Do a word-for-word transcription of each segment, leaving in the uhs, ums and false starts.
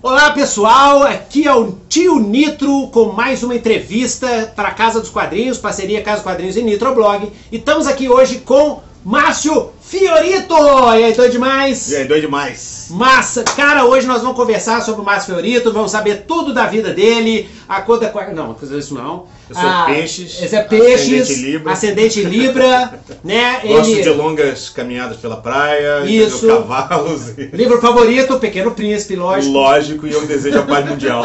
Olá pessoal, aqui é o Tio Nitro com mais uma entrevista para a Casa dos Quadrinhos, parceria Casa dos Quadrinhos e Nitro Blog. E estamos aqui hoje com Márcio Fiorito! E aí, doido demais? E aí, doido demais? Massa! Cara, hoje nós vamos conversar sobre o Márcio Fiorito, vamos saber tudo da vida dele, a cor da... Não, isso não. Eu sou ah, peixes, esse é peixes, ascendente Libra, ascendente libra né? Gosto ele... de longas caminhadas pela praia, isso. Cavalos. E... Livro favorito, Pequeno Príncipe, lógico. Lógico, e eu desejo a paz mundial.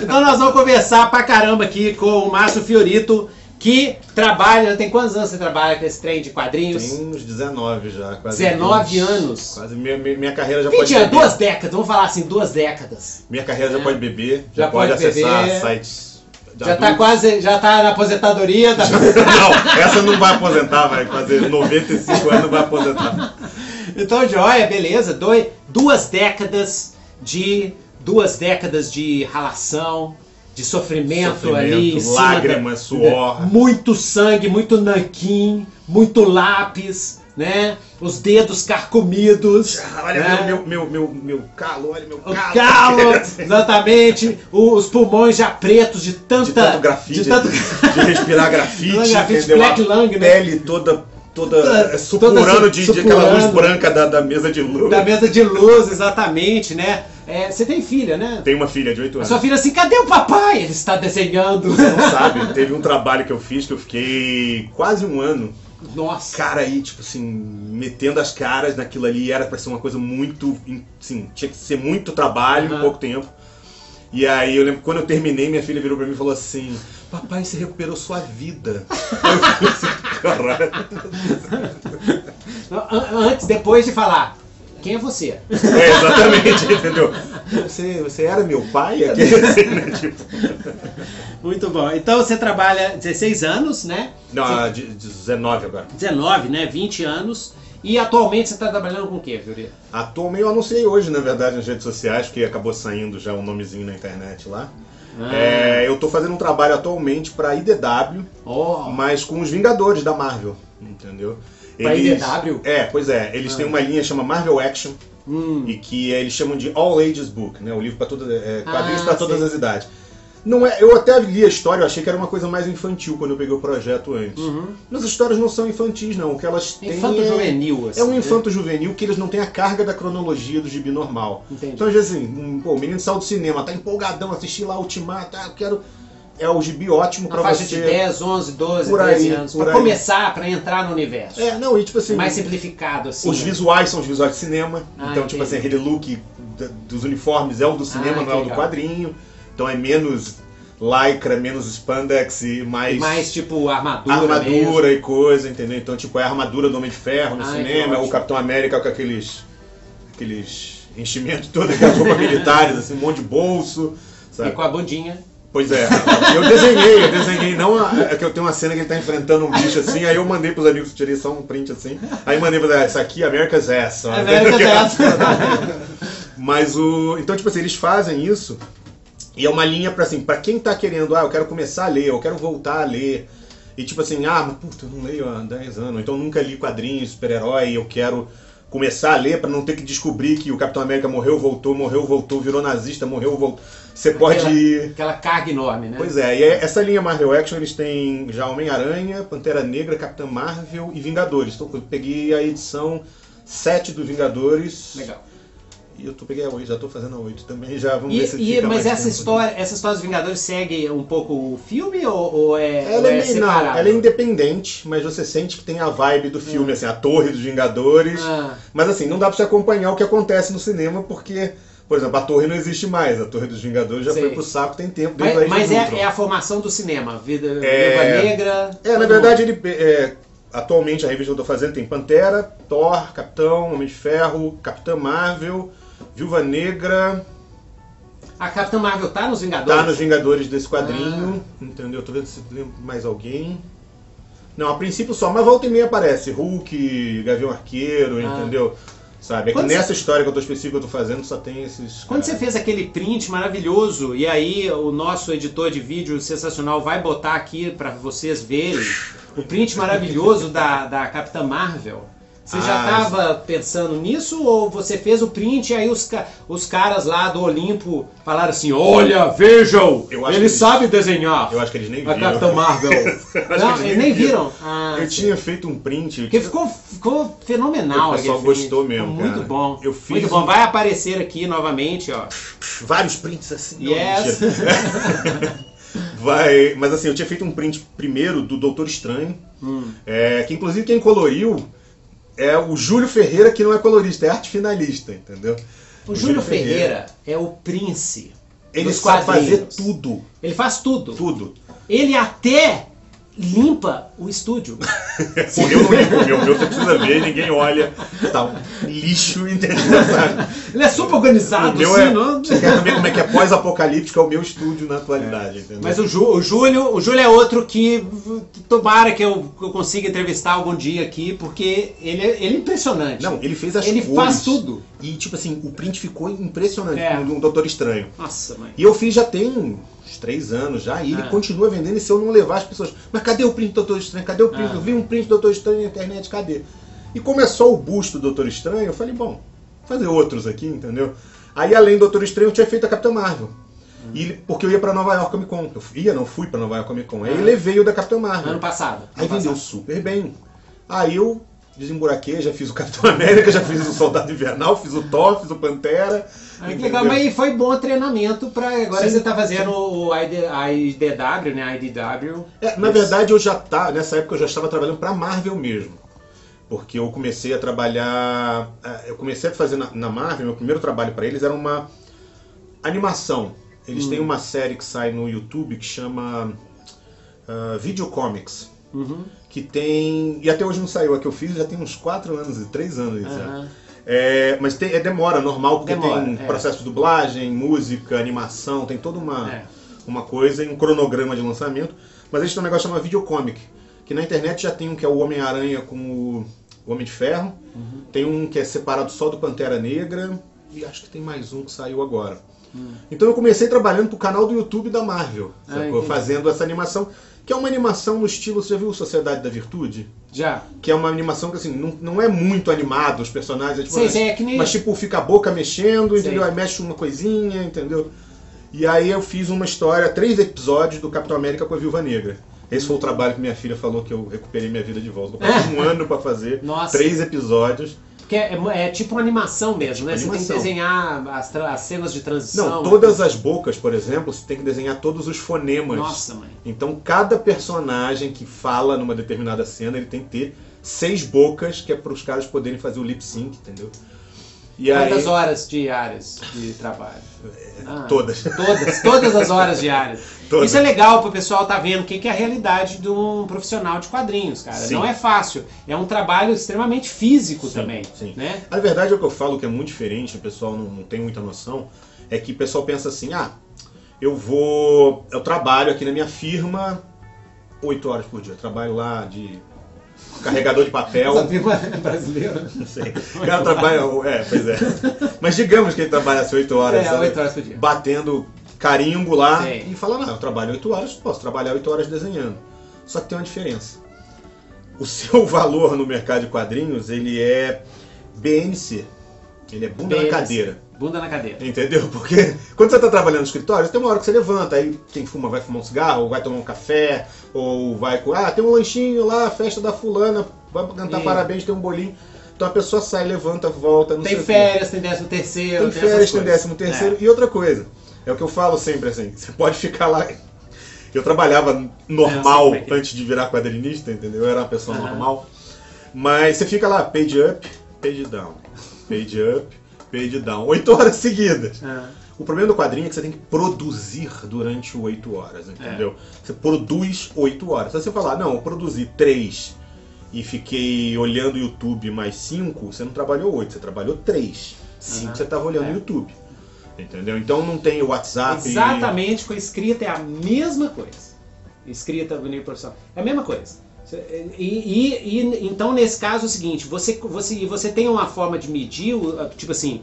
Então nós vamos conversar pra caramba aqui com o Márcio Fiorito, que trabalha, tem quantos anos você trabalha com esse trem de quadrinhos? Tem uns dezenove já. Quase dezenove anos. anos. Quase minha, minha carreira já pode beber. Duas décadas, vamos falar assim, duas décadas. Minha carreira é. já pode beber, já, já pode, pode acessar beber. sites... Já adultos. tá quase, já tá na aposentadoria. Tá... Não, essa não vai aposentar, vai fazer noventa e cinco anos, não vai aposentar. Então, joia, beleza, Doi, duas décadas de, duas décadas de ralação, de sofrimento, sofrimento ali. Lágrimas, suor. Muito sangue, muito nanquim, muito lápis, né? Os dedos carcomidos. Ah, olha, né? meu, meu, meu, meu calo, olha meu calo. O calo, exatamente. Os pulmões já pretos de tanta... De tanto grafite, de, tanto... de respirar grafite. grafite Black Lung, né? Pele toda... Toda supurando de, de aquela luz branca da, da mesa de luz. Da mesa de luz, exatamente, né? É, você tem filha, né? Tem uma filha de oito anos. A sua filha assim, cadê o papai? Ele está desenhando. Você não sabe, teve um trabalho que eu fiz que eu fiquei quase um ano. Nossa. Cara aí, tipo assim, metendo as caras naquilo ali. Era pra ser uma coisa muito, assim, tinha que ser muito trabalho, uhum. pouco tempo. E aí eu lembro, quando eu terminei, minha filha virou pra mim e falou assim, papai, você recuperou sua vida. Eu falei assim, caralho. Antes, depois de falar, quem é você? É, exatamente, entendeu? Você, você era meu pai? É assim, né? Tipo... Muito bom. Então você trabalha dezesseis anos, né? Não, você... dezenove agora. dezenove, né? vinte anos. E atualmente você está trabalhando com o quê, Fiorito? Atualmente eu anunciei hoje, na verdade, nas redes sociais, porque acabou saindo já um nomezinho na internet lá. Ah. É, eu estou fazendo um trabalho atualmente para a I D W, oh. mas com os Vingadores da Marvel, entendeu? Para a I D W? É, pois é. Eles ah. têm uma linha que chama Marvel Action, hum. e que eles chamam de All Ages Book, né? O livro para todas, é, quadrinhos ah, para todas as idades. Não é, eu até li a história, eu achei que era uma coisa mais infantil quando eu peguei o projeto antes. Uhum. Mas as histórias não são infantis, não. O que elas têm infanto-juvenil, assim. É um infanto-juvenil que eles não têm a carga da cronologia do gibi normal. Entendi. Então, às vezes, assim, um, pô, o menino saiu do cinema, tá empolgadão, assisti lá Ultimato, ah, eu quero... É o gibi ótimo pra você... de dez, onze, doze, por aí, treze anos. Pra começar, pra entrar no universo. É, não, e tipo assim... Mais simplificado, assim. Os né? visuais são os visuais de cinema. Ah, então, tipo assim, aquele look dos uniformes é o do cinema, ah, não é o do quadrinho. Então é menos lycra, menos spandex e mais... E mais tipo armadura Armadura mesmo. E coisa, entendeu? Então tipo é a armadura do Homem de Ferro no Ai, cinema, é o Capitão América com aqueles, aqueles enchimentos todos, aquelas roupas militares, assim, um monte de bolso. Sabe? E com a bundinha. Pois é, eu desenhei, eu desenhei, não a, é que eu tenho uma cena que ele tá enfrentando um bicho assim, aí eu mandei pros amigos, tirei só um print assim, aí mandei pros amigos, isso aqui, America's Ass. America's Ass. Mas o... Então tipo assim, eles fazem isso... E é uma linha pra assim, pra quem tá querendo, ah, eu quero começar a ler, eu quero voltar a ler. E tipo assim, ah, mas puta, eu não leio há dez anos, então nunca li quadrinhos, super-herói, eu quero começar a ler pra não ter que descobrir que o Capitão América morreu, voltou, morreu, voltou, virou nazista, morreu, voltou. Você aquela, pode... Aquela carga enorme, né? Pois é, e essa linha Marvel Action, eles têm já Homem-Aranha, Pantera Negra, Capitã Marvel e Vingadores. Então, eu peguei a edição sete do Vingadores. Legal. E eu tô, peguei a oito, já tô fazendo a oito também, já vamos e, ver se e, Mas essa história, essa história dos Vingadores segue um pouco o filme ou, ou é, ela ou é, é separado? Não, ela é independente, mas você sente que tem a vibe do filme, hum. assim, a torre dos Vingadores. Ah. Mas assim, não dá pra você acompanhar o que acontece no cinema, porque, por exemplo, a torre não existe mais, a torre dos Vingadores já Sei. foi pro saco, tem tempo. Desde mas mas é, é a formação do cinema, Vida, é... Viúva Negra... É, na verdade, ele... É... Atualmente a revista que eu tô fazendo tem Pantera, Thor, Capitão, Homem de Ferro, Capitã Marvel, Viúva Negra... A Capitã Marvel tá nos Vingadores? Tá nos Vingadores desse quadrinho, ah. entendeu? Tô vendo se lembro mais alguém... Não, a princípio só, mas volta e meia aparece Hulk, Gavião Arqueiro, ah. entendeu? Sabe, é que nessa cê... história que eu tô específica que eu tô fazendo só tem esses... Quando você fez aquele print maravilhoso, e aí o nosso editor de vídeo sensacional vai botar aqui pra vocês verem o print maravilhoso da, da Capitã Marvel... Você ah, já estava pensando nisso ou você fez o print e aí os, os caras lá do Olimpo falaram assim, olha, vejam, ele eles... sabe desenhar. Eu acho que eles nem viram. A Capitã Marvel. Não, eles nem, nem viram. viram. Ah, eu sim. tinha feito um print. Porque ficou, ficou fenomenal. O pessoal gostou mesmo, ficou muito cara. bom. Eu fiz muito bom. Um... Vai aparecer aqui novamente, ó. Vários prints assim. Yes. Vai, mas assim, eu tinha feito um print primeiro do Doutor Estranho, hum. é, que inclusive quem coloriu é o Júlio Ferreira, que não é colorista, é arte finalista, entendeu? O, o Júlio, Júlio Ferreira, Ferreira é o Prince. Ele sabe fazer tudo. Ele faz tudo. Tudo. Ele até limpa o estúdio. Eu não limpo o meu, meu você precisa ver, ninguém olha. Tá um lixo, entendeu? Ele é super organizado, o meu sim, é, não? Você quer saber como é que é pós-apocalíptico, é o meu estúdio na atualidade, é. entendeu? Mas o, Ju, o, Júlio, o Júlio é outro que tomara que eu, que eu consiga entrevistar algum dia aqui, porque ele é, ele é impressionante. Não, ele fez as ele cores. Ele faz tudo. E tipo assim, o print ficou impressionante, é. um Doutor Estranho. Nossa, mãe. E eu fiz já tem... uns três anos já, e ah. ele continua vendendo, e se eu não levar as pessoas, mas cadê o print do Doutor Estranho? Cadê o print? Ah. Eu vi um print do Doutor Estranho na internet, cadê? E como é só o busto do Doutor Estranho, eu falei, bom, vou fazer outros aqui, entendeu? Aí além do Doutor Estranho, eu tinha feito a Capitã Marvel. Hum. E, porque eu ia pra Nova York Comic Con. Eu ia, não fui pra Nova York Comic Con. Aí ah. levei o da Capitã Marvel. Ano passado. Aí ano vendeu passado. super bem. Aí eu desemburaquei, já fiz o Capitão América, já fiz o Soldado Invernal, fiz o Thor, fiz o Pantera. Ah, que legal, mas foi bom treinamento para agora sim, você tá fazendo sim. o I D W, né? I D W. É, na verdade eu já tá, nessa época eu já estava trabalhando para Marvel mesmo. Porque eu comecei a trabalhar, eu comecei a fazer na, na Marvel, meu primeiro trabalho para eles era uma animação. Eles hum. têm uma série que sai no YouTube que chama uh, Video Comics. Uhum. Que tem, e até hoje não saiu, a que eu fiz já tem uns quatro anos, três anos uhum. é, mas tem, é demora, normal, porque demora, tem um é. processo de dublagem, música, animação, tem toda uma, é. uma coisa e um cronograma de lançamento, mas eles têm um negócio chamado Video Comic, que na internet já tem um que é o Homem-Aranha com o, o Homem de Ferro, uhum. tem um que é separado só do Pantera Negra, e acho que tem mais um que saiu agora. Uhum. Então eu comecei trabalhando pro canal do YouTube da Marvel, sacou? Ah, fazendo essa animação. Que é uma animação no estilo, você já viu Sociedade da Virtude? Já. Que é uma animação que assim, não, não é muito animado os personagens, é tipo, sei, mas, sei, é que nem... mas tipo, fica a boca mexendo, sei. entendeu? Aí mexe uma coisinha, entendeu? E aí eu fiz uma história, três episódios do Capitão América com a Viúva Negra. Esse foi o trabalho que minha filha falou que eu recuperei minha vida de volta. Eu passei um ano pra fazer, Nossa. três episódios. Porque é, é, é tipo uma animação mesmo, né? Animação. Você tem que desenhar as, as cenas de transição. Não, todas as bocas, por exemplo, você tem que desenhar todos os fonemas. Nossa, mãe. Então, cada personagem que fala numa determinada cena, ele tem que ter seis bocas, que é para os caras poderem fazer o lip sync, entendeu? E Quantas aí... horas diárias de trabalho? Ah, todas. Todas, todas as horas diárias. Todas. Isso é legal para o pessoal estar tá vendo o que, que é a realidade de um profissional de quadrinhos, cara. Sim. Não é fácil. É um trabalho extremamente físico sim, também. Sim. Né? A verdade é o que eu falo, que é muito diferente, o pessoal não, não tem muita noção, é que o pessoal pensa assim, ah, eu vou... eu trabalho aqui na minha firma oito horas por dia. Eu trabalho lá de... carregador de papel. Essa firma é brasileira? Não sei. O cara trabalha... É, pois é. Mas digamos que ele trabalha assim oito horas. É, oito horas por dia. Batendo carimbo lá Sim. e falando, ah, eu trabalho oito horas, posso trabalhar oito horas desenhando. Só que tem uma diferença. O seu valor no mercado de quadrinhos, ele é B N C. Ele é bunda B N C. Na cadeira. Bunda na cadeira. Entendeu? Porque quando você tá trabalhando no escritório, tem uma hora que você levanta, aí quem fuma vai fumar um cigarro, ou vai tomar um café, ou vai... Ah, tem um lanchinho lá, festa da fulana, vai cantar Sim. parabéns, tem um bolinho. Então a pessoa sai, levanta, volta, não tem sei férias, tem décimo terceiro, tem, tem férias, tem décimo terceiro. É. E outra coisa, é o que eu falo sempre assim, você pode ficar lá... Eu trabalhava normal é, antes de virar quadrinista, entendeu? Eu era uma pessoa uhum. normal. Mas você fica lá, page up, page down, page up, page down, oito horas seguidas. Ah. O problema do quadrinho é que você tem que produzir durante oito horas, entendeu? É. Você produz oito horas. Se você falar, não, eu produzi três e fiquei olhando o YouTube mais cinco, você não trabalhou oito, você trabalhou três. cinco ah, você estava olhando o é. YouTube, entendeu? Então não tem WhatsApp... Exatamente, e... com a escrita é a mesma coisa. Escrita, nível profissional, é a mesma coisa. E, e, e então nesse caso é o seguinte, você, você, você tem uma forma de medir, tipo assim,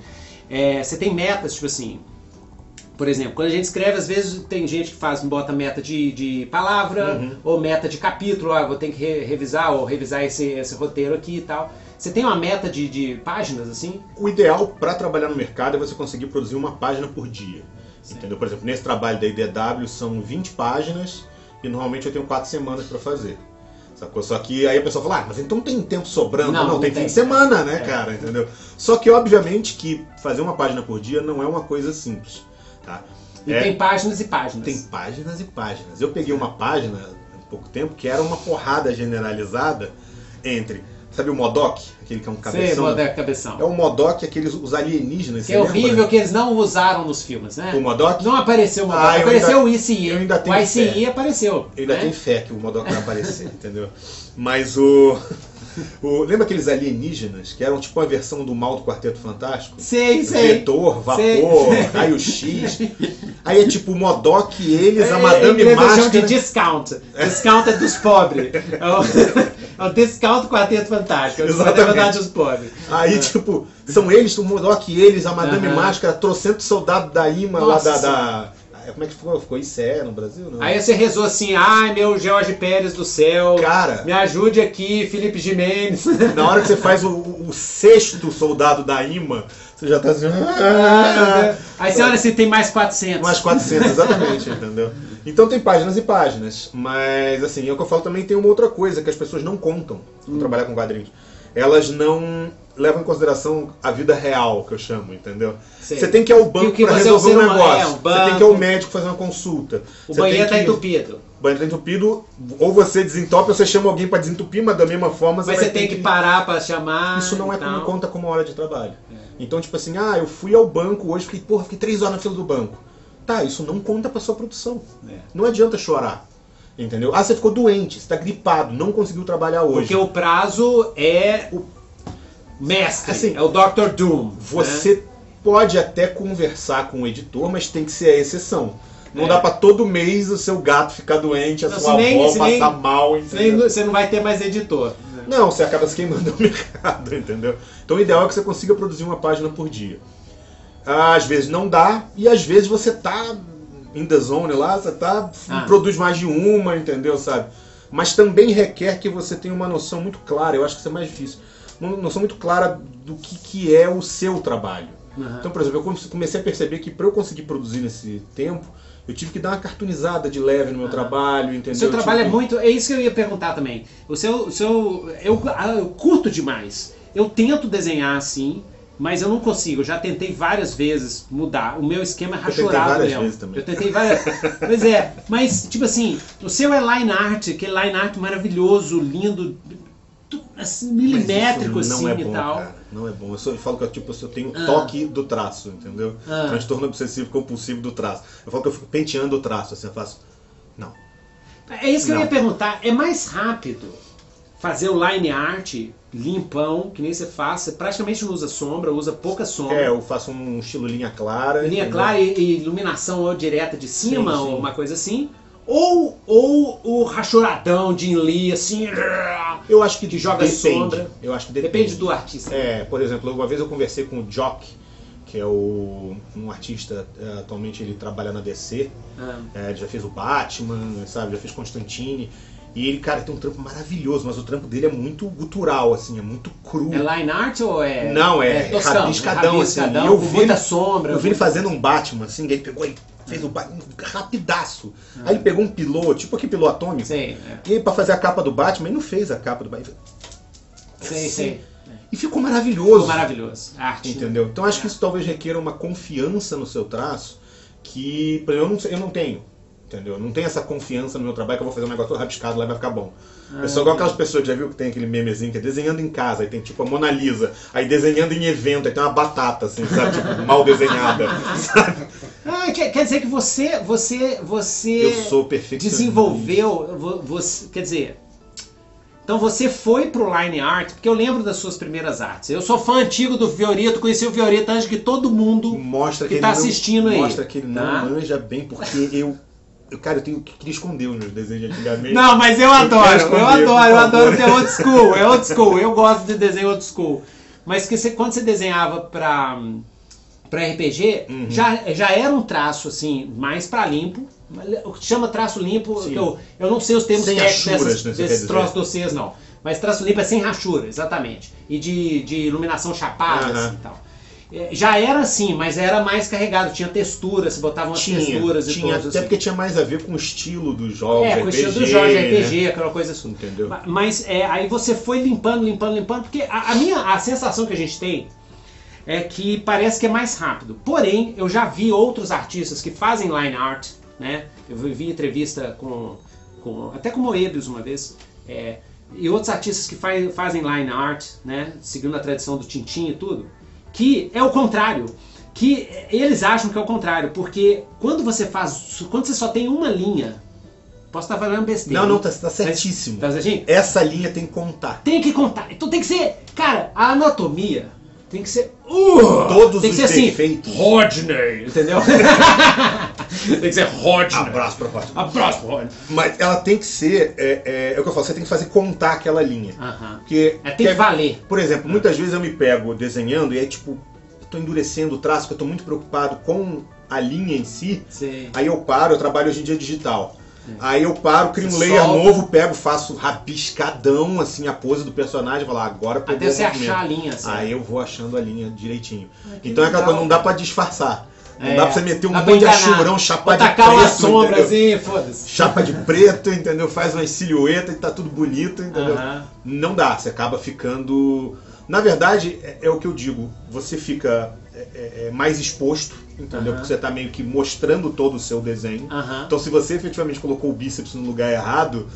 é, você tem metas, tipo assim, por exemplo, quando a gente escreve, às vezes tem gente que faz, bota meta de, de palavra, uhum. ou meta de capítulo, ah, vou ter que re revisar, ou revisar esse, esse roteiro aqui e tal. Você tem uma meta de, de páginas, assim? O ideal para trabalhar no mercado é você conseguir produzir uma página por dia. Sim. Entendeu? Por exemplo, nesse trabalho da I D W são vinte páginas e normalmente eu tenho quatro semanas para fazer. Sacou? Só que aí a pessoa fala, ah, mas então tem tempo sobrando. Não, não, não tem, tem fim de semana, né, é. cara? Entendeu? Só que, obviamente, que fazer uma página por dia não é uma coisa simples, tá? E é, tem páginas e páginas. Tem páginas e páginas. Eu peguei uma página, há pouco tempo, que era uma porrada generalizada entre... Sabe o Modoc? Aquele que é um cabeção. Sim, Modoc, cabeção. É o Modoc, aqueles, os alienígenas. Que é horrível, lembra? Que eles não usaram nos filmes, né? O Modoc? Não apareceu o Modoc. Ah, apareceu o I C I. Eu ainda tenho o I C I apareceu. Eu ainda né? tenho fé que o Modoc vai aparecer, entendeu? Mas o, o... Lembra aqueles alienígenas que eram tipo a versão do mal do Quarteto Fantástico? Sei, sei. Vetor, vapor, raio-x. Aí é tipo o Modoc e eles, é, a Madame é, Máscara. De discount. Discount é dos pobres. É o Discount Quarteto Fantástico. Exatamente. Na verdade, os pobres. Aí, é. tipo, são eles, o Modoc e eles, a Madame uhum. Máscara, trocento soldado da I M A lá da, da... Como é que ficou? Ficou I C E no Brasil? Não. Aí você rezou assim, ai, meu George Pérez do céu, cara, me ajude aqui, Felipe Gimenez. Na hora que você faz o, o sexto soldado da I M A, você já tá assim... Ah, aí você olha assim, tem mais quatrocentos. Mais quatrocentos, exatamente, entendeu? Então tem páginas e páginas, mas assim, é o que eu falo também, tem uma outra coisa que as pessoas não contam ao hum. trabalhar com quadrinhos. Elas não levam em consideração a vida real, que eu chamo, entendeu? Sei. Você tem que ir ao banco para resolver um negócio. É um banco, você tem que ir ao médico fazer uma consulta. O você banheiro está que... entupido. O banheiro está entupido, ou você desentope, ou você chama alguém para desentupir, mas da mesma forma... Você mas você tem que, que parar para chamar... Isso não é como conta como hora de trabalho. É. Então, tipo assim, ah, eu fui ao banco hoje, fiquei, porra, fiquei três horas na fila do banco. Tá, isso não conta para sua produção. É. Não adianta chorar. Entendeu? Ah, você ficou doente, você tá gripado, não conseguiu trabalhar hoje. Porque o prazo é o mestre, assim, é o doutor Doom. Você né? pode até conversar com o editor, mas tem que ser a exceção. Não é. dá pra todo mês o seu gato ficar doente, a não, sua avó nem, passar nem, mal. Nem, você não vai ter mais editor. Né? Não, você acaba se queimando o mercado, entendeu? Então o ideal é que você consiga produzir uma página por dia. Às vezes não dá, e às vezes você tá... in the zone lá, você tá, ah. produz mais de uma, entendeu, sabe? Mas também requer que você tenha uma noção muito clara, eu acho que isso é mais difícil, uma noção muito clara do que, que é o seu trabalho. Uhum. Então, por exemplo, eu comecei a perceber que para eu conseguir produzir nesse tempo, eu tive que dar uma cartunizada de leve no meu ah. trabalho, entendeu? O seu trabalho que... é muito... É isso que eu ia perguntar também. O seu... O seu eu, eu curto demais. Eu tento desenhar assim... Mas eu não consigo, eu já tentei várias vezes mudar, o meu esquema é rachurado mesmo. Eu tentei várias vezes também. Eu tentei várias... Pois é, mas tipo assim, o seu é line art, aquele line art maravilhoso, lindo, assim, milimétrico assim é bom, e tal. Cara, não é bom, eu, só, eu falo que tipo, eu tenho ah. toque do traço, entendeu? Ah. Transtorno obsessivo compulsivo do traço. Eu falo que eu fico penteando o traço, assim, eu faço... Não. É isso que não. eu ia perguntar, é mais rápido fazer o line art... limpão, que nem você faz, você praticamente não usa sombra, usa pouca sombra. É, eu faço um estilo linha clara. Linha entendeu? clara e, e iluminação direta de cima, sim, sim. ou uma coisa assim. Ou, ou o rachuradão de Inli, assim, eu acho que, que joga depende. sombra. Eu acho que depende. Depende do artista. É, por exemplo, uma vez eu conversei com o Jock, que é o, um artista, atualmente ele trabalha na D C, ah. é, ele já fez o Batman, sabe, já fez Constantine. E ele, cara, tem um trampo maravilhoso, mas o trampo dele é muito gutural, assim, é muito cru. É line art ou é... Não, é, é toscão, rabiscadão, é rabiscadão, assim. Eu vi muita sombra. Eu vi ele fazendo um Batman, assim, ele pegou e fez o Batman rapidaço. Ah. Aí ele pegou um pilô, tipo aquele pilô atômico. Sim, é. E pra fazer a capa do Batman, ele não fez a capa do Batman. Sim, assim. sim. E ficou maravilhoso. Ficou maravilhoso. Arte. Entendeu? Então acho é. que isso talvez requeira uma confiança no seu traço que eu não, eu não tenho. Entendeu? Não tem essa confiança no meu trabalho que eu vou fazer um negócio todo rabiscado lá e vai ficar bom. Ah, eu sou igual aquelas pessoas que já viu que tem aquele memezinho que é desenhando em casa, aí tem tipo a Mona Lisa, aí desenhando em evento, aí tem uma batata, assim, sabe? Tipo, mal desenhada. Sabe? Ah, quer, quer dizer que você, você, você eu sou perfeccionista. Desenvolveu, você, quer dizer, então você foi pro line art, porque eu lembro das suas primeiras artes. Eu sou fã antigo do Fiorito, conheci o Fiorito antes que todo mundo mostra que, que tá ele assistindo não, aí. Mostra que ele tá? não manja bem, porque eu... Cara, eu tenho que queria esconder os meus desenhos antigamente. Não, mas eu, eu adoro, eu adoro, eu adoro ter old school, é old school, eu gosto de desenho old school. Mas que você, quando você desenhava pra, pra R P G, uhum. já, já era um traço assim, mais pra limpo, o que chama traço limpo, eu, eu não sei os termos técnicos desse, desse troço de vocês, não. Mas traço limpo é sem rachura, exatamente. E de, de iluminação chapada, uhum. assim e tal. Já era assim, mas era mais carregado, tinha texturas, se botavam as tinha, texturas e tinha, todas. Até assim. Porque tinha mais a ver com o estilo dos jogos. É, com o estilo dos jogos de R P G, né? Aquela coisa assim. Entendeu? Mas é, aí você foi limpando, limpando, limpando, porque a, a minha a sensação que a gente tem é que parece que é mais rápido. Porém, eu já vi outros artistas que fazem line art, né? Eu vi entrevista com, com até com Moebius uma vez. É, e outros artistas que faz, fazem line art, né? Seguindo a tradição do Tintin e tudo. Que é o contrário, que eles acham que é o contrário, porque quando você faz, quando você só tem uma linha, posso estar falando besteira. Não, não, tá, tá certíssimo. Tá certinho? Essa linha tem que contar. Tem que contar, então tem que ser, cara, a anatomia tem que ser, uh, todos tem que os ser defeitos. Assim, Rodney, entendeu? Tem que ser Rodney. Abraço pra Rodney. Abraço pra Rodney. Mas ela tem que ser, é, é, é o que eu falo, você tem que fazer contar aquela linha. Uh-huh. Porque, é, tem que valer. Por exemplo, muitas vezes eu me pego desenhando e é tipo, eu tô endurecendo o traço, porque eu tô muito preocupado com a linha em si. Sim. Aí eu paro, eu trabalho hoje em dia digital. Sim. Aí eu paro, crio um layer novo, pego, faço rabiscadão, assim, a pose do personagem, vou lá, agora pegou até você achar a linha, assim. Aí eu vou achando a linha direitinho. Ah, então legal. É aquela coisa, não dá pra disfarçar. Não é, dá pra você meter um monte de achurão, chapa de preto, uma sombra, assim, foda-se. Chapa de preto, entendeu? Faz uma silhueta e tá tudo bonito, entendeu? Uh-huh. Não dá, você acaba ficando... Na verdade, é, é o que eu digo, você fica é, é, mais exposto, entendeu? Uh-huh. Porque você tá meio que mostrando todo o seu desenho. Uh-huh. Então se você efetivamente colocou o bíceps no lugar errado,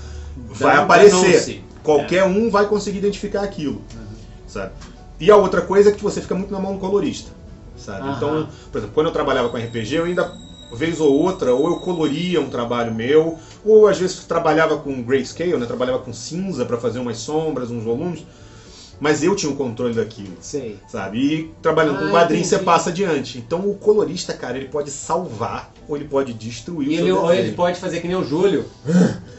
dá, vai aparecer. Qualquer é. um vai conseguir identificar aquilo, uh-huh. sabe? E a outra coisa é que você fica muito na mão do colorista. Sabe? Uhum. Então, por exemplo, quando eu trabalhava com R P G, eu ainda, vez ou outra, ou eu coloria um trabalho meu, ou às vezes trabalhava com grayscale, né? Trabalhava com cinza para fazer umas sombras, uns volumes, mas eu tinha o controle daquilo. Sei. Sabe? E trabalhando ah, com quadrinho, você passa adiante. Então o colorista, cara, ele pode salvar ou ele pode destruir. E o ele, ou ele pode fazer que nem o Júlio.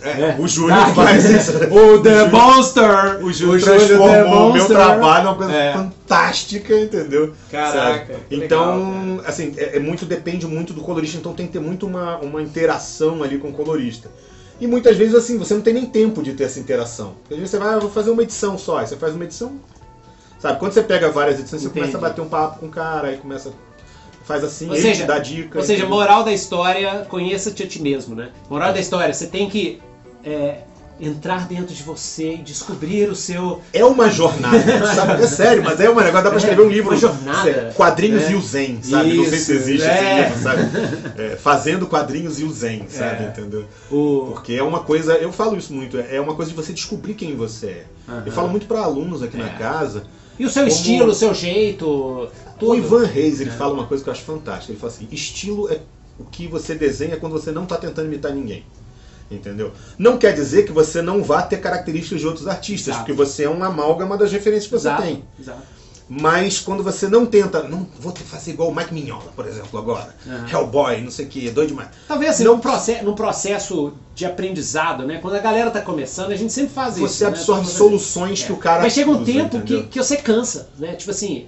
É, é. O Júlio ah, faz isso. O The Monster! O Júlio, o Júlio transformou o meu trabalho numa coisa é. fantástica, entendeu? Caraca. Então, legal, assim, é, é muito, depende muito do colorista, então tem que ter muito uma, uma interação ali com o colorista. E muitas vezes, assim, você não tem nem tempo de ter essa interação. Porque às vezes você vai, ah, vou fazer uma edição só, aí você faz uma edição, sabe? Quando você pega várias edições, entendi, você começa a bater um papo com o cara, aí começa... Faz assim, ou seja, ele te dá dica. Ou seja, moral da história, conheça-te a ti mesmo, né? Moral da história, você tem que é, entrar dentro de você e descobrir o seu... É uma jornada, sabe? É sério, mas é um negócio, dá pra escrever um livro. Uma jornada. Quadrinhos é. e o Zen, sabe? Isso, não sei se existe é. esse livro, sabe? É, fazendo quadrinhos e o Zen, sabe? É. Entendeu? O... Porque é uma coisa, eu falo isso muito, é uma coisa de você descobrir quem você é. Uhum. Eu falo muito pra alunos aqui é. na casa. E o seu como... estilo, o seu jeito... Tudo. O Ivan Reis, ele é. fala uma coisa que eu acho fantástica. Ele fala assim, estilo é o que você desenha quando você não está tentando imitar ninguém. Entendeu? Não quer dizer que você não vá ter características de outros artistas, exato, porque você é uma amálgama das referências que exato, você tem. Exato. Mas quando você não tenta, não vou fazer igual o Mike Mignola, por exemplo, agora. Uhum. Hellboy, não sei o que, é doido demais. Talvez assim, num proce- no processo de aprendizado, né? Quando a galera tá começando, a gente sempre faz você isso. Você absorve né? soluções é. que o cara... Mas chega um usa, tempo que, que você cansa, né? Tipo assim...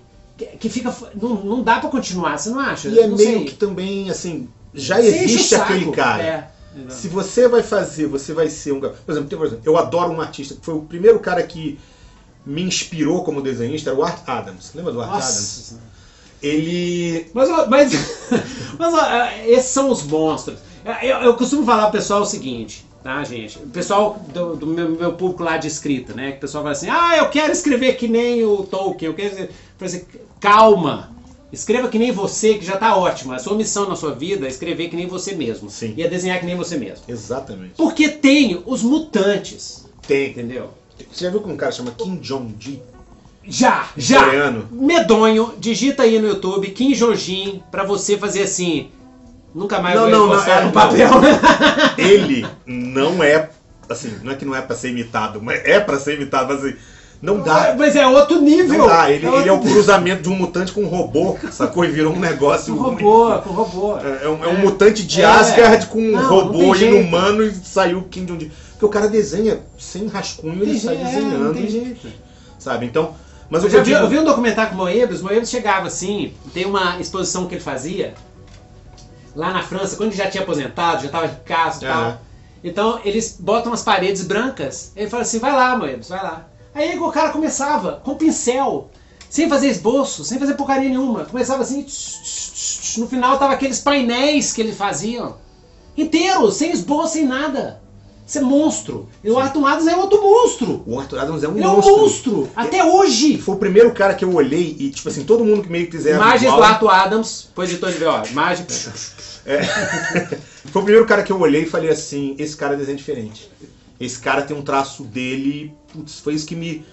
que fica, não, não dá pra continuar, você não acha? E é meio sei. que também, assim, já você existe aquele cara. É, se você vai fazer, você vai ser um... Por exemplo, por exemplo, eu adoro um artista, que foi o primeiro cara que me inspirou como desenhista, era o Art Adams. Lembra do Art Nossa. Adams? Ele... Mas, mas, mas esses são os monstros. Eu, eu costumo falar pro pessoal o seguinte... Tá, gente? O pessoal do, do meu, meu público lá de escrita, né? Que o pessoal fala assim, ah, eu quero escrever que nem o Tolkien, eu quero dizer, calma, escreva que nem você, que já tá ótimo. A sua missão na sua vida é escrever que nem você mesmo. Sim. E é desenhar que nem você mesmo. Exatamente. Porque tem os mutantes. Tem. Entendeu? Você já viu como um cara chama Kim Jung Gi? Já, já. Coreano. Medonho, digita aí no YouTube Kim Jung Gi pra você fazer assim... Nunca mais não, não, não, é no papel. Não. Ele não é, assim, não é que não é pra ser imitado, mas é pra ser imitado, mas assim, não dá. Mas é outro nível. Não dá, ele é, ele é o cruzamento de um mutante com um robô, sacou? E virou um negócio... Um robô, muito... com um robô. É, é, um, é um mutante de é. Asgard com um não, robô inumano e saiu o Kim Jong-un. Porque o cara desenha sem rascunho, ele sai desenhando. Não tem jeito. Sabe, então... Mas eu, eu, já digo... vi, eu vi um documentário com o Moebius, o Moebius chegava assim, tem uma exposição que ele fazia... Lá na França, quando ele já tinha aposentado, já estava de casa e uhum. tal. Então eles botam as paredes brancas. Ele fala assim, vai lá, Moebius, vai lá. Aí o cara começava com pincel, sem fazer esboço, sem fazer porcaria nenhuma. Começava assim, tch, tch, tch, no final tava aqueles painéis que eles faziam. Inteiro, sem esboço, sem nada. Isso é monstro. E o Art Adams é outro monstro. O Art Adams é um ele monstro. É um monstro. Até é, hoje. Foi o primeiro cara que eu olhei e, tipo assim, todo mundo que meio que quiser... Imagens do Art Adams. Foi editor de ó, imagem. É. Foi o primeiro cara que eu olhei e falei assim, esse cara desenha diferente. Esse cara tem um traço dele... Putz, foi isso que me...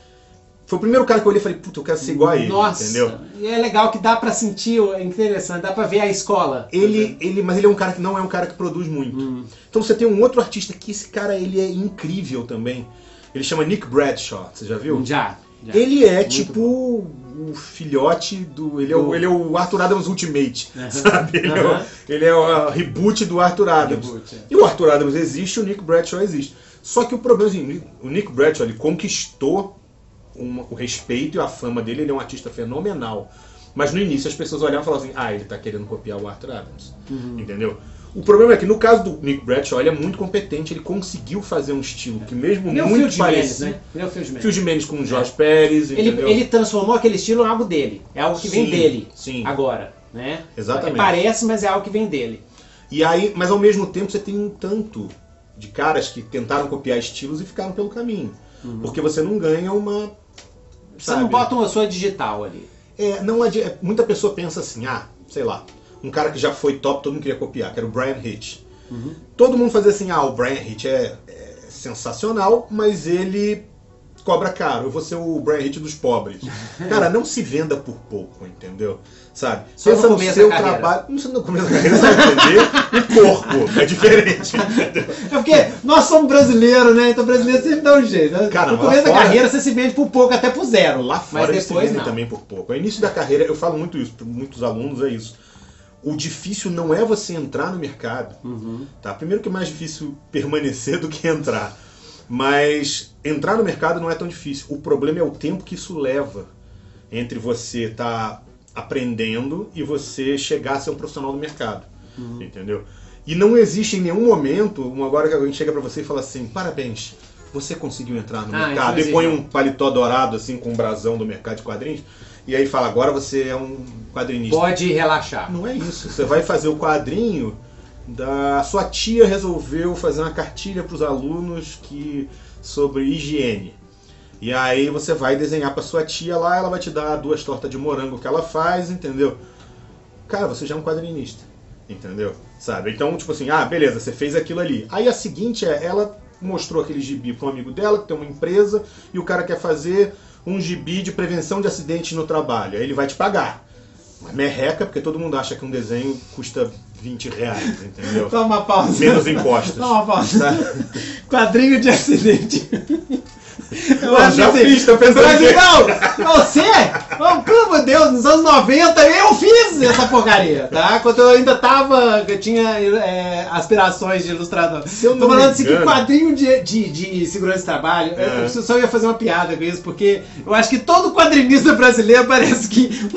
Foi o primeiro cara que eu olhei e falei, puta, eu quero ser igual a ele, nossa, entendeu? E é legal que dá pra sentir, é interessante, dá pra ver a escola. Ele, ele, mas ele é um cara que não é um cara que produz muito. Hum. Então você tem um outro artista que esse cara, ele é incrível também. Ele chama Nick Bradshaw, você já viu? Já. já. Ele é muito tipo bom. O filhote do... Ele é o, ele é o Arthur Adams Ultimate, uh-huh. sabe? Ele, uh-huh. é o, ele é o reboot do Arthur Adams. Reboot, é. E o Arthur Adams existe, o Nick Bradshaw existe. Só que o problema assim, o Nick Bradshaw, ele conquistou... Um, o respeito e a fama dele, ele é um artista fenomenal. Mas no início as pessoas olhavam e falavam assim, ah, ele tá querendo copiar o Art Adams, uhum. entendeu? O problema é que no caso do Nick Bradshaw, ele é muito competente, ele conseguiu fazer um estilo que mesmo ele muito parecido... Ele é o Phil Jimenez, né? Phil Jimenez com o George Pérez, entendeu? Ele, ele transformou aquele estilo em algo dele, é algo que sim, vem dele sim. agora, né? Exatamente. Parece, mas é algo que vem dele. E aí, mas ao mesmo tempo você tem um tanto de caras que tentaram copiar estilos e ficaram pelo caminho. Uhum. Porque você não ganha uma... Você sabe? Não bota uma sua digital ali. É, não adianta. Muita pessoa pensa assim, ah, sei lá, um cara que já foi top, todo mundo queria copiar, que era o Brian Hitch. Uhum. Todo mundo fazia assim, ah, o Brian Hitch é, é sensacional, mas ele cobra caro, eu vou ser o Brian Hitch dos pobres. Cara, não se venda por pouco, entendeu? Sabe? Só pensa no, no seu trabalho. Não sei no começo da carreira, você vai entender o corpo. É diferente. É porque nós somos brasileiros, né? Então brasileiro sempre dá um jeito. Cara, no começo da fora... carreira você se vende por pouco, até por zero. Lá fora mas depois, se vende também por pouco. No início da carreira, eu falo muito isso, para muitos alunos é isso. O difícil não é você entrar no mercado. Uhum. Tá? Primeiro que é mais difícil permanecer do que entrar. Mas entrar no mercado não é tão difícil. O problema é o tempo que isso leva entre você estar aprendendo e você chegar a ser um profissional do mercado. Uhum. Entendeu? E não existe em nenhum momento, agora que alguém chega pra você e fala assim, parabéns, você conseguiu entrar no ah, mercado. E põe um paletó dourado assim com um brasão do mercado de quadrinhos. E aí fala, agora você é um quadrinista. Pode relaxar. Não é isso. Você vai fazer o quadrinho... Da sua tia resolveu fazer uma cartilha para os alunos que sobre higiene. E aí você vai desenhar para sua tia lá, ela vai te dar duas tortas de morango que ela faz, entendeu? Cara, você já é um quadrinista, entendeu? Sabe? Então, tipo assim, ah, beleza, você fez aquilo ali. Aí a seguinte é, ela mostrou aquele gibi para um amigo dela, que tem uma empresa, e o cara quer fazer um gibi de prevenção de acidentes no trabalho. Aí ele vai te pagar. Uma merreca, porque todo mundo acha que um desenho custa vinte reais, entendeu? Toma uma pausa. Menos impostos. Toma uma pausa. Tá? Quadrinho de acidente. Eu não, já assim, fiz, tô pensando assim. Não, você? Oh, pelo meu Deus, nos anos noventa eu fiz essa porcaria, tá? Quando eu ainda tava, eu tinha é, aspirações de ilustrador. Se eu não tô falando me assim, que quadrinho de, de, de segurança de trabalho, é. eu só ia fazer uma piada com isso, porque eu acho que todo quadrinista brasileiro parece que...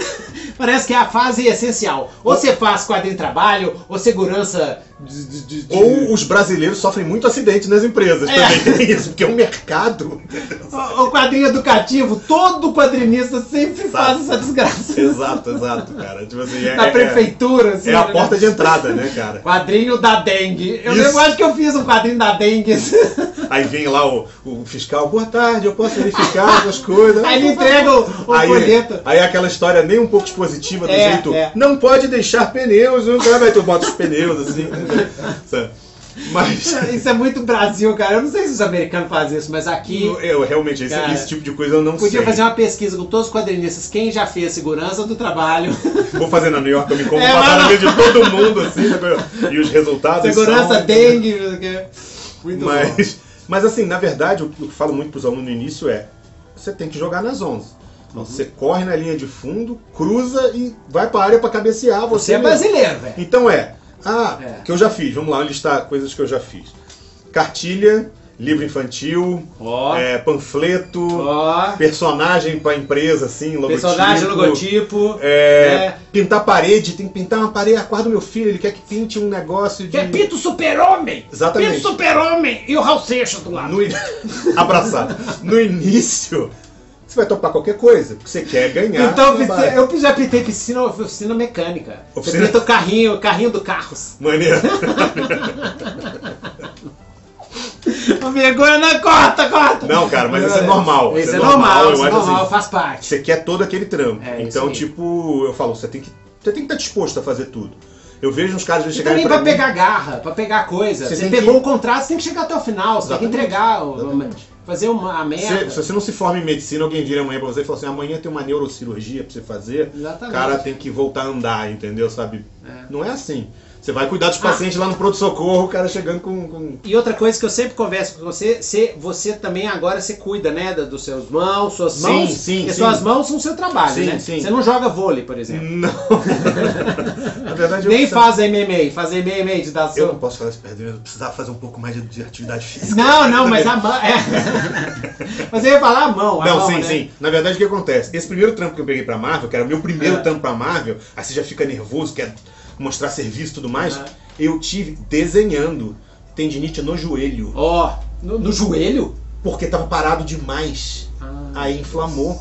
Parece que é a fase essencial. Ou você faz quadrinho de trabalho, ou segurança... De, de, de... Ou os brasileiros sofrem muito acidente nas empresas é. também. Isso, porque é um mercado. O, o quadrinho educativo, todo quadrinista sempre exato. faz essa desgraça. Exato, exato, cara. Tipo assim, é, Na é, prefeitura. Assim, é a né? porta de entrada, né, cara? Quadrinho da dengue. Eu lembro, acho que eu fiz um quadrinho da dengue. Aí vem lá o, o fiscal, boa tarde, eu posso verificar essas coisas. Aí ele entrega o, o aí, boleto. Aí aquela história nem um pouco expositiva do é, jeito, é. não pode deixar pneus, o cara vai ter bota os pneus, assim. Mas... Isso é muito Brasil, cara. Eu não sei se os americanos fazem isso, mas aqui... Eu, eu realmente, cara, esse, esse tipo de coisa eu não podia sei. Podia fazer uma pesquisa com todos os quadrinistas, quem já fez segurança do trabalho. Vou fazer na New York, eu me como é, passar no meio de todo mundo, assim, e os resultados... Segurança, são, dengue, né? Muito mas, bom. Mas assim, na verdade, o que eu falo muito para os alunos no início é, você tem que jogar nas onze. Então, você corre na linha de fundo, cruza e vai para a área para cabecear. Você, você é brasileiro, velho. Então é... Ah, é. que eu já fiz. Vamos lá listar coisas que eu já fiz. Cartilha livro infantil, oh. é, panfleto, oh. personagem pra empresa, assim, logotipo. Personagem, logotipo. É, é. Pintar parede, tem que pintar uma parede, a quadra do meu filho, ele quer que pinte um negócio de... Quer pinta o super-homem! Exatamente. Pinta o super-homem e o Raul Seixas do lado. No in... Abraçar. No início, você vai topar qualquer coisa, porque você quer ganhar. Então, eu já pintei piscina, oficina mecânica. Oficina... Você pinta o carrinho, o carrinho do carros. Maneiro. Vergonha não, corta, corta! Não, cara, mas isso é normal. Isso é normal, isso é normal, faz parte. Você quer todo aquele trampo. É, então, tipo, eu falo, você tem que você tem que estar disposto a fazer tudo. Eu vejo uns caras que chegam também pra, pra mim, pegar garra, pra pegar coisa. Você, você pegou que... o contrato, você tem que chegar até o final, você exatamente, tem que entregar, exatamente, fazer uma, a merda. Se, se você não se forma em medicina, alguém vira amanhã pra você e fala assim, amanhã tem uma neurocirurgia pra você fazer, o cara tem que voltar a andar, entendeu, sabe? É. Não é assim. Você vai cuidar dos pacientes ah. lá no pronto-socorro, o cara chegando com, com... E outra coisa que eu sempre converso com você, você, você também agora se cuida, né, dos seus mãos, suas sim, mãos, sim, porque sim. suas mãos são o seu trabalho, sim, né? Sim. Você não joga vôlei, por exemplo. Não. Na verdade, eu nem preciso... faz M M A, faz M M A de dar sua... Eu não posso fazer isso, perdão, eu precisava fazer um pouco mais de, de atividade física. Não, não, mas a mão... É. Mas eu ia falar a mão, a Não, mão, sim, né? sim. Na verdade, o que acontece? Esse primeiro trampo que eu peguei pra Marvel, que era o meu primeiro é. trampo pra Marvel, aí você já fica nervoso, quer... mostrar serviço e tudo mais, uhum. eu tive desenhando tendinite no joelho. Ó, oh, no, no joelho? Porque tava parado demais. Ah, aí inflamou.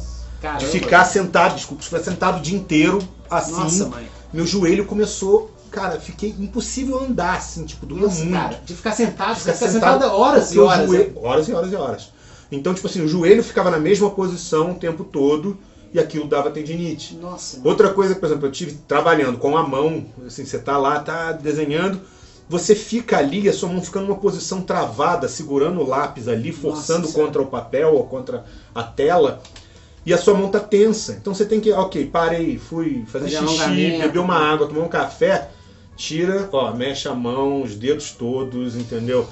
De ficar sentado, desculpa, ficar sentado o dia inteiro, assim. Nossa, mãe. Meu joelho começou, cara, fiquei impossível andar, assim, tipo, doía muito. Cara, de ficar sentado, de ficar, ficar sentado, sentado horas e horas. Joelho, é? Horas e horas e horas. Então, tipo assim, o joelho ficava na mesma posição o tempo todo. E aquilo dava tendinite. Nossa, outra coisa, por exemplo, eu tive trabalhando com a mão, assim, você tá lá, tá desenhando, você fica ali, a sua mão fica numa posição travada, segurando o lápis ali, forçando Nossa, contra o papel ou contra a tela, e a sua mão tá tensa. Então você tem que, ok, parei, fui fazer Fazia xixi, beber uma água, tomar um café, tira, ó, mexe a mão, os dedos todos, entendeu?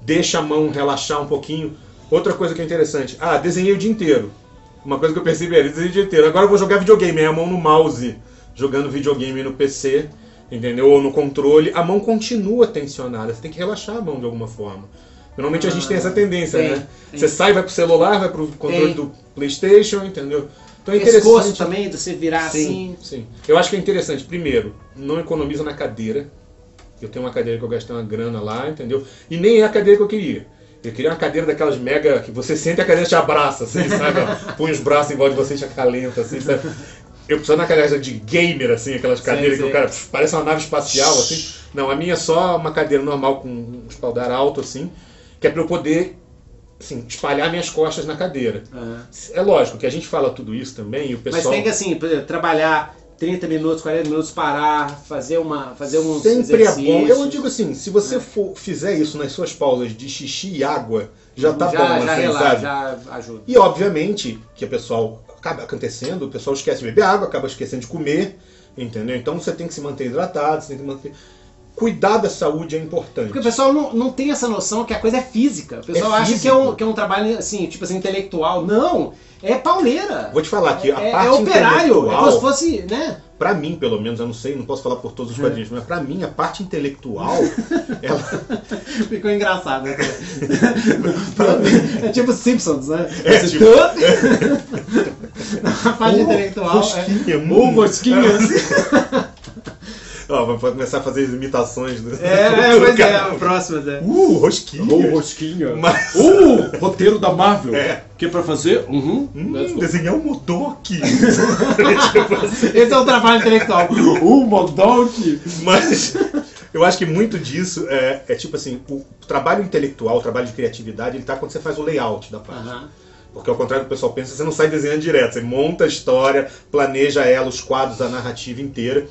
Deixa a mão relaxar um pouquinho. Outra coisa que é interessante, ah, desenhei o dia inteiro. Uma coisa que eu percebi era o dia inteiro. Agora eu vou jogar videogame, é a mão no mouse, jogando videogame no P C, entendeu? Ou no controle, a mão continua tensionada, você tem que relaxar a mão de alguma forma. Normalmente ah, a gente tem essa tendência, tem, né? Tem. Você sai, vai pro celular, vai pro controle tem. do PlayStation, entendeu? Então é interessante. Pescoço também, de você virar sim, assim. Sim, eu acho que é interessante, primeiro, não economiza na cadeira. Eu tenho uma cadeira que eu gastei uma grana lá, entendeu? E nem é a cadeira que eu queria. Eu queria uma cadeira daquelas mega, que você sente a cadeira te abraça, assim, sabe? Põe os braços em volta de você e te acalenta, assim, sabe? Eu precisava de uma cadeira de gamer, assim, aquelas cadeiras sim, sim. que o cara pff, parece uma nave espacial, assim. Não, a minha é só uma cadeira normal com um espaldar alto, assim, que é pra eu poder, assim, espalhar minhas costas na cadeira. Uhum. É lógico que a gente fala tudo isso também e o pessoal... Mas tem que, assim, trabalhar... trinta minutos, quarenta minutos, parar, fazer uma, fazer uns sempre exercícios. É bom. Eu digo assim, se você é. for, fizer isso nas suas pausas de xixi e água, já tá já, bom, já, assim, relaxa, sabe? Já ajuda. E obviamente que o pessoal acaba acontecendo, o pessoal esquece de beber água, acaba esquecendo de comer, entendeu? Então você tem que se manter hidratado, você tem que manter... Cuidar da saúde é importante. Porque o pessoal não, não tem essa noção que a coisa é física. O pessoal é acha que é, um, que é um trabalho, assim, tipo assim, intelectual. Não! É pauleira. Vou te falar que a é, parte é operário, é como se fosse, né? Pra mim, pelo menos, eu não sei, não posso falar por todos os quadrinhos, mas pra mim, a parte intelectual, ela... Ficou engraçado, né? É tipo Simpsons, né? É, Você tipo... A parte oh, intelectual... Mosquinha, é... Mú, mosquinha, assim... Ó, vamos começar a fazer as imitações do... É, pois é, o próximo, né? Uh, rosquinha. Uh, rosquinha. Mas... Uh, roteiro da Marvel. É. Que é pra fazer? Uhum. Hum, desenhar o Modoc. Esse é o trabalho intelectual. Uh, Modoc. Mas eu acho que muito disso é, é tipo assim, o trabalho intelectual, o trabalho de criatividade, ele tá quando você faz o layout da página. Uhum. Porque ao contrário do que o pessoal pensa, você não sai desenhando direto. Você monta a história, planeja ela, os quadros, a narrativa inteira.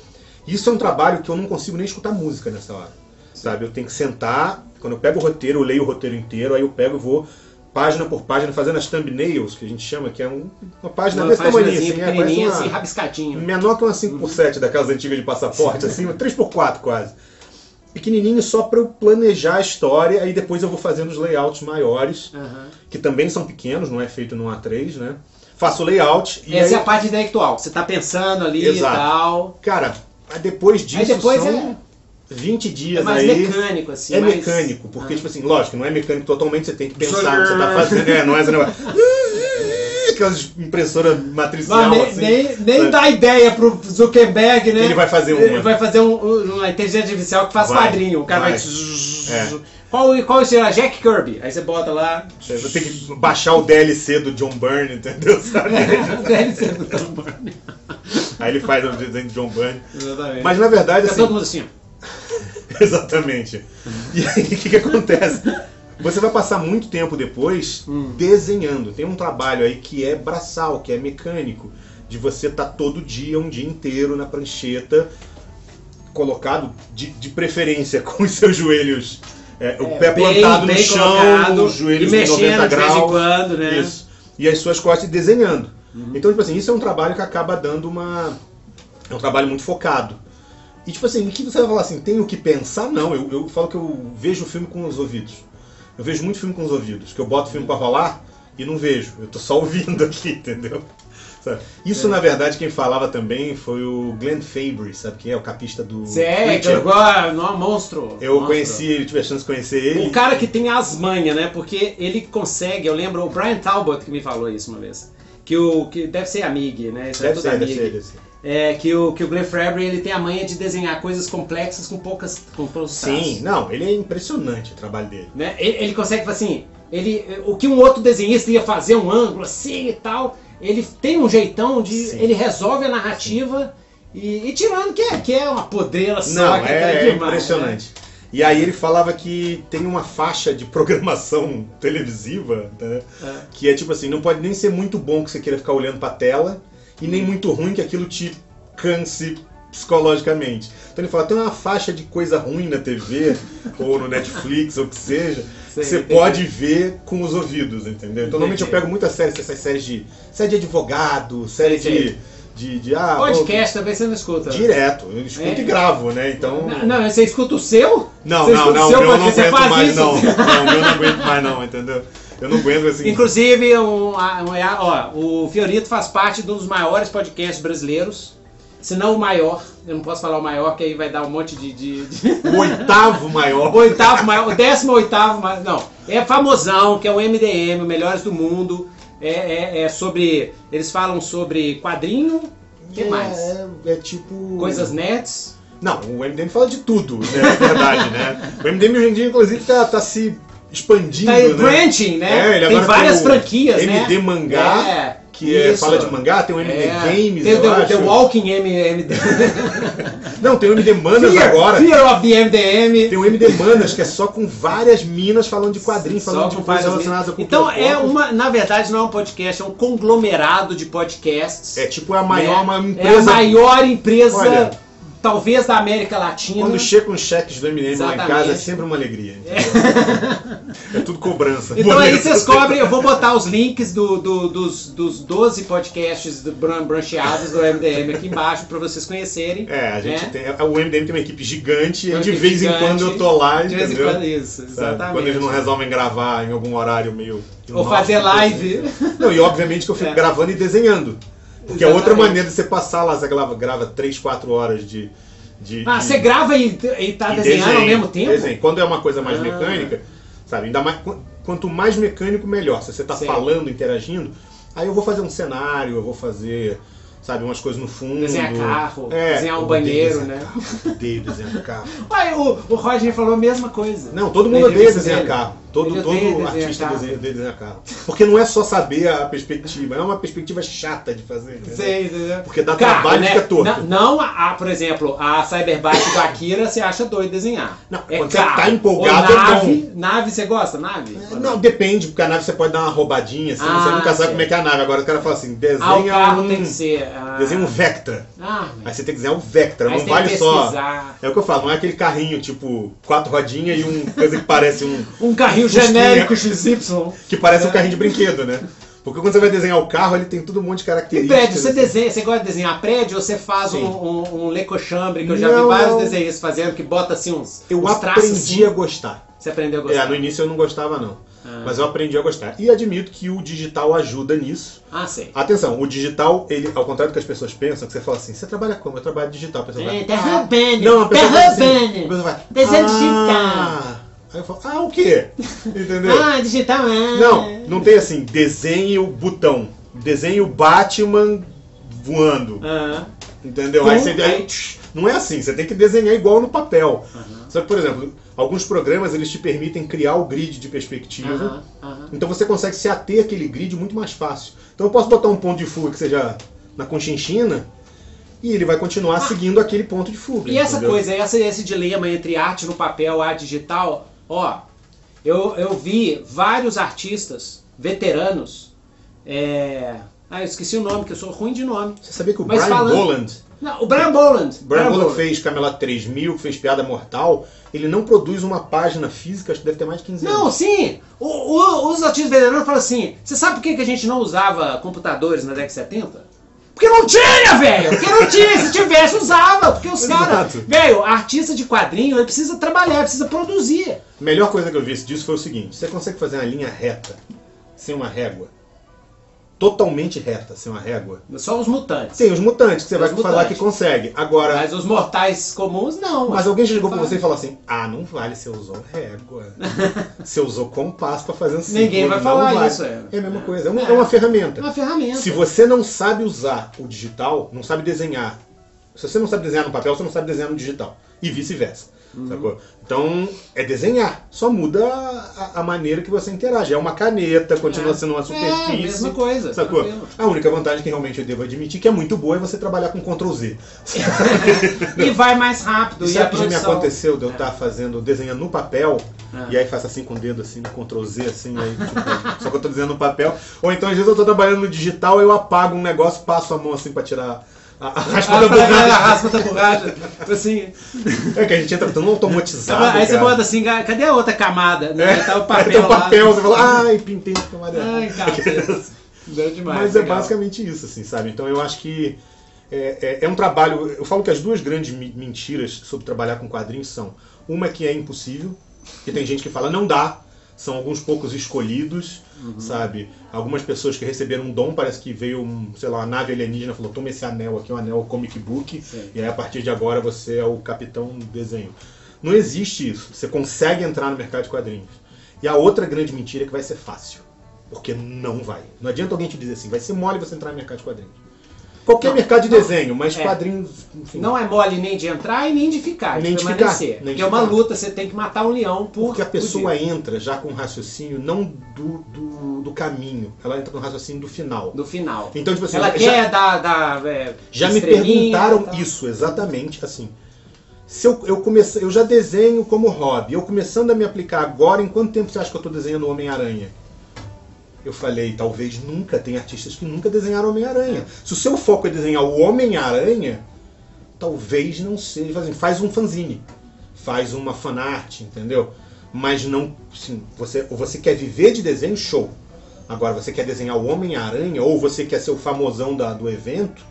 Isso é um trabalho que eu não consigo nem escutar música nessa hora, sabe? Eu tenho que sentar, quando eu pego o roteiro, eu leio o roteiro inteiro, aí eu pego e vou página por página, fazendo as thumbnails, que a gente chama, que é um, uma página uma desse tamanho, assim, pequenininha, é, assim, rabiscadinho. Menor que uma cinco por sete uhum. daquelas antigas de passaporte, assim, uma três por quatro quase. Pequenininho só para eu planejar a história, aí depois eu vou fazendo os layouts maiores, uhum. que também são pequenos, não é feito no A três, né? Faço o layout e Essa aí... é a parte intelectual, você tá pensando ali Exato. e tal. Cara... Aí depois disso Aí depois são é... vinte dias é mais aí... mais mecânico, assim. É mais... mecânico, porque, ah. tipo assim, lógico, não é mecânico totalmente, você tem que pensar no que você tá fazendo, é, não é esse negócio... Aquelas impressoras matricial, nem, assim. Nem, nem dá ideia pro Zuckerberg, né? Ele vai fazer uma. Ele vai fazer um, um, uma inteligência artificial que faz vai, quadrinho. O cara vai... vai... É. Qual, qual será? Jack Kirby. Aí você bota lá... Você vai ter que baixar o D L C do John Byrne, entendeu? Sabe? É, o D L C do John Byrne. Aí ele faz o desenho do John Byrne. Exatamente. Mas na verdade... É assim... todo mundo assim. Exatamente. E aí o que, que acontece? Você vai passar muito tempo depois hum. desenhando. Tem um trabalho aí que é braçal, que é mecânico, de você estar tá todo dia, um dia inteiro na prancheta, colocado de, de preferência com os seus joelhos, é, o é, pé bem, plantado bem no chão, os joelhos em noventa graus, de quando, né? Isso, e as suas costas desenhando. Uhum. Então, tipo assim, isso é um trabalho que acaba dando uma... É um trabalho muito focado. E tipo assim, o que você vai falar assim, tenho que pensar? Não, eu, eu falo que eu vejo o filme com os ouvidos. Eu vejo muito filme com os ouvidos, que eu boto filme pra rolar e não vejo. Eu tô só ouvindo aqui, entendeu? Sabe? Isso, é. na verdade, quem falava também foi o Glenn Fabry, sabe quem é? O capista do... Sério, que agora é um monstro. Eu monstro. conheci ele, tive a chance de conhecer ele. Um cara que tem as manhas, né? Porque ele consegue, eu lembro, o Brian Talbot que me falou isso uma vez. Que o... Que deve ser Amig, né? Isso deve, é ser, Amig. deve ser, deve ser. É, que o, que o Glenn Fabry, ele tem a manha de desenhar coisas complexas com poucas... Com poucos Sim, traços. Não, ele é impressionante o trabalho dele. Né? Ele, ele consegue, assim, ele, o que um outro desenhista ia fazer, um ângulo assim e tal, ele tem um jeitão de... Sim. Ele resolve a narrativa e, e tirando que é, que é uma podreira só. Não, é, é demais, impressionante. Né? E aí ele falava que tem uma faixa de programação televisiva, né? É. Que é tipo assim, não pode nem ser muito bom que você queira ficar olhando pra tela, e nem muito ruim que aquilo te canse psicologicamente. Então ele fala, tem uma faixa de coisa ruim na T V, ou no Netflix, ou o que seja, Sim, que você entendi. pode ver com os ouvidos, entendeu? Então normalmente eu pego muitas séries, essas séries de série de advogado, série de, de, de... ah, podcast, talvez você não escuta. Direto, eu escuto é. e gravo, né? Então... Não, não, você escuta o seu? Não, você não, não, o seu, eu não aguento mais isso? não. Não, eu não aguento mais não, entendeu? Eu não aguento assim. Inclusive, um, um, ó, o Fiorito faz parte de um dos maiores podcasts brasileiros, se não o maior. Eu não posso falar o maior, que aí vai dar um monte de... de, de... O oitavo maior. O oitavo maior, o décimo oitavo maior. Não, é famosão, que é o M D M, o Melhores do Mundo. É, é, é sobre... Eles falam sobre quadrinho, o que é, mais? É, é tipo... Coisas nerds. Não, o M D M fala de tudo, né? É verdade, né? O M D M hoje em dia, inclusive, tá, tá se... expandindo, tá, né? Branching, né? É, ele tem várias tem franquias, M D, né? M D Mangá, é, que é, fala de mangá, tem o M D é. Games, tem o The Walking M D M. Não, tem o M D Manas Fear, agora. Fear of the M D M. Tem o M D Manas, que é só com várias minas falando de quadrinhos, falando de coisas relacionadas a cultura pop. Então é uma, na verdade não é um podcast, é um conglomerado de podcasts. É tipo a maior, né? empresa. É a maior empresa... Olha, talvez da América Latina. Quando chega uns cheques do M D M lá em casa, é sempre uma alegria. É, é tudo cobrança. Então aí vocês cobrem, eu vou botar os links do, do, dos, dos doze podcasts do brancheados do M D M aqui embaixo para vocês conhecerem. É, a gente, né? tem, o M D M tem uma equipe gigante, uma e de equipe vez gigante, em quando eu tô lá, de entendeu? De vez em quando, isso, exatamente. Sabe? Quando eles não resolvem gravar em algum horário meio... Ou nosso, fazer live. Assim. Não, e obviamente que eu fico é. gravando e desenhando. Porque é outra maneira de você passar lá, você grava, grava três, quatro horas de... de ah, de, você grava e, e tá e desenhando desenho, ao mesmo tempo? Desenho. Quando é uma coisa mais ah. mecânica, sabe? Ainda mais, quanto mais mecânico, melhor. Se você tá Sim. falando, interagindo, aí eu vou fazer um cenário, eu vou fazer, sabe, umas coisas no fundo. Desenhar carro, é, desenhar um banheiro, desenhar né? Carro, odeio desenhar carro. Ué, o, o Roger falou a mesma coisa. Não, todo mundo odeia desenhar dele. carro. Todo, todo artista desenha, desenha carro. Porque não é só saber a perspectiva, é uma perspectiva chata de fazer. Sei, sei. Porque dá carro, trabalho, né? E fica torto. Não, não a, por exemplo, a Cyberbike do Akira você acha doido desenhar. Não, é quando carro. Você tá empolgado, ou nave, é bom. Nave, você gosta? Nave? É, não, não, depende, porque a nave você pode dar uma roubadinha, assim, ah, você nunca sabe como é que é a nave. Agora o cara fala assim, desenha ah, o carro um, tem que ser, ah, desenha um Vectra. Ah, aí você tem que desenhar um Vectra, não vale só. É o que eu falo, não é aquele carrinho, tipo, quatro rodinhas e um coisa que parece um... um carrinho o genérico X Y. Que parece é. um carrinho de brinquedo, né? Porque quando você vai desenhar o carro, ele tem todo um monte de características. E prédio, você, assim. desenha, você gosta de desenhar prédio ou você faz um, um, um lecochambre, que eu já não, vi vários desenhistas fazendo, que bota assim uns, eu uns traços. Eu aprendi assim. a gostar. Você aprendeu a gostar? É, no início eu não gostava, não. Ah. Mas eu aprendi a gostar. E admito que o digital ajuda nisso. Ah, sim. Atenção, o digital, ele, ao contrário do que as pessoas pensam, que você fala assim, você trabalha como? Eu trabalho digital. A pessoa é, derrubando. Não, a pessoa vai assim, vai, desenho ah. digital. Aí eu falo, ah, o quê? Entendeu? Ah, digital é... Não, não tem assim, desenho botão. Desenho Batman voando. Ah. Entendeu? Uhum. Aí você... Aí, tch, não é assim, você tem que desenhar igual no papel. Uhum. Só que, por exemplo, alguns programas eles te permitem criar o grid de perspectiva. Uhum, uhum. Então você consegue se ater àquele grid muito mais fácil. Então eu posso botar um ponto de fuga que seja na conchinchina e ele vai continuar ah. seguindo aquele ponto de fuga. E essa entendeu? coisa, essa, esse dilema entre arte no papel e arte digital, ó, eu, eu vi vários artistas veteranos, é... ah, eu esqueci o nome, que eu sou ruim de nome. Você sabia que o Mas Brian falando... Bolland... Não, o Brian Bolland. Brian, Brian Bolland fez Camelot três mil, fez Piada Mortal. Ele não produz uma página física, acho que deve ter mais de quinze anos. Não, sim. O, o, os artistas veteranos falam assim, você sabe por que a gente não usava computadores na década de setenta? Porque não tinha, velho! Porque não tinha! Se tivesse, usava! Porque os caras... Velho, artista de quadrinho, ele precisa trabalhar, precisa produzir. A melhor coisa que eu vi disso foi o seguinte, você consegue fazer uma linha reta, sem uma régua? Totalmente reta, sem uma régua. Só os mutantes. Sim, os mutantes, que você vai falar que consegue. Agora... Mas os mortais comuns, não. Mas alguém chegou pra você e falou assim, ah, não vale, você usou régua. Você usou compasso pra fazer um círculo. Ninguém vai falar isso. É a mesma coisa, é uma, é. É uma ferramenta. É uma ferramenta. Se você não sabe usar o digital, não sabe desenhar. Se você não sabe desenhar no papel, você não sabe desenhar no digital. E vice-versa. Uhum. Sacou? Então, é desenhar. Só muda a, a maneira que você interage. É uma caneta, continua é. sendo uma superfície. É, a mesma coisa. Sacou? Tranquilo. A única vantagem que realmente eu devo admitir que é muito boa é você trabalhar com Ctrl-Z. E vai mais rápido. E, e a produção... já me aconteceu de eu estar é. fazendo, desenhando no papel, é. e aí faço assim com o dedo, assim, Ctrl-Z, assim, aí, tipo, só que eu tô desenhando no papel. Ou então, às vezes, eu tô trabalhando no digital, eu apago um negócio, passo a mão assim pra tirar... A, a raspa ah, da borracha. A raspa da borracha. Assim. É que a gente entra tão automatizado. Aí você bota assim, cadê a outra camada? Né? É. Tá o papel. Aí tem o papel, lá. Você fala, ai, pintei a camada. Ai, cara. Deu demais. Mas legal. É basicamente isso, assim, sabe? Então eu acho que é, é, é um trabalho. Eu falo que as duas grandes mentiras sobre trabalhar com quadrinhos são: uma é que é impossível, que tem gente que fala, não dá. São alguns poucos escolhidos, uhum. sabe? Algumas pessoas que receberam um dom, parece que veio, um, sei lá, uma nave alienígena e falou, toma esse anel aqui, um anel comic book, sim. E aí a partir de agora você é o capitão do desenho. Não existe isso. Você consegue entrar no mercado de quadrinhos. E a outra grande mentira é que vai ser fácil. Porque não vai. Não adianta alguém te dizer assim, vai ser mole você entrar no mercado de quadrinhos. Qualquer não, mercado de não, desenho, mas é, quadrinhos... Enfim. Não é mole nem de entrar e nem de ficar, nem de, de permanecer. Ficar, nem porque de é uma ficar. Luta, você tem que matar um leão por... Porque a pessoa entra já com o raciocínio não do, do, do caminho, ela entra com o raciocínio do final. Do final. Então, tipo assim, ela já, quer dar... Da, é, já me perguntaram tá. isso, exatamente, assim. Se eu, eu, comece, eu já desenho como hobby, eu começando a me aplicar agora, em quanto tempo você acha que eu estou desenhando o Homem-Aranha? Eu falei, talvez nunca, tem artistas que nunca desenharam Homem-Aranha. Se o seu foco é desenhar o Homem-Aranha, talvez não seja. Faz um fanzine, faz uma fanart, entendeu? Mas não, assim, você, ou você quer viver de desenho, show. Agora, você quer desenhar o Homem-Aranha, ou você quer ser o famosão da, do evento,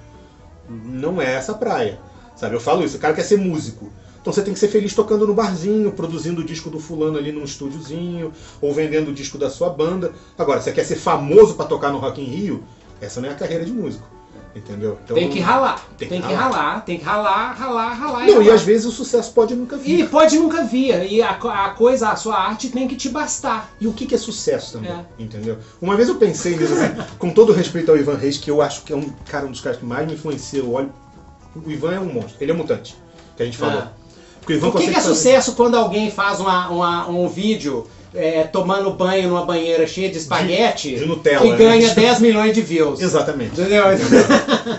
não é essa praia, sabe? Eu falo isso, o cara quer ser músico. Então você tem que ser feliz tocando no barzinho, produzindo o disco do fulano ali num estúdiozinho, ou vendendo o disco da sua banda. Agora, você quer ser famoso pra tocar no Rock in Rio? Essa não é a carreira de músico, entendeu? Então, tem que ralar, tem, tem que, ralar. que ralar, tem que ralar, ralar, ralar. Não, e, ralar. e às vezes o sucesso pode nunca vir. E pode nunca vir, e a, a coisa, a sua arte tem que te bastar. E o que, que é sucesso também, é. entendeu? Uma vez eu pensei nisso, assim, com todo respeito ao Ivan Reis, que eu acho que é um cara, um dos caras que mais me influenciou. Olha, o Ivan é um monstro, ele é um mutante, que a gente falou. É. O que, que é sucesso fazer? Quando alguém faz uma, uma, um vídeo é, tomando banho numa banheira cheia de espaguete de, de Nutella, e ganha né? dez milhões de views? Exatamente. Entendeu?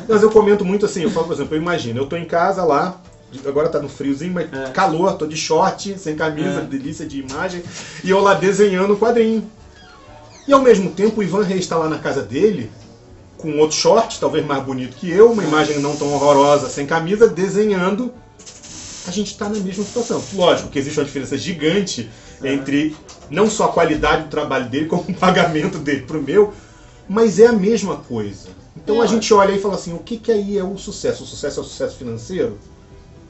Mas eu comento muito assim, eu falo, por exemplo, eu imagino, eu tô em casa lá, agora tá no friozinho, mas é. calor, tô de short, sem camisa, é. delícia de imagem, e eu lá desenhando o quadrinho. E ao mesmo tempo o Ivan Reis tá lá na casa dele, com outro short, talvez mais bonito que eu, uma imagem não tão horrorosa, sem camisa, desenhando. A gente está na mesma situação. Lógico que existe uma diferença gigante uhum. entre não só a qualidade do trabalho dele, como o pagamento dele pro meu, mas é a mesma coisa. Então é. a gente olha e fala assim, o que que aí é o sucesso? O sucesso é o sucesso financeiro?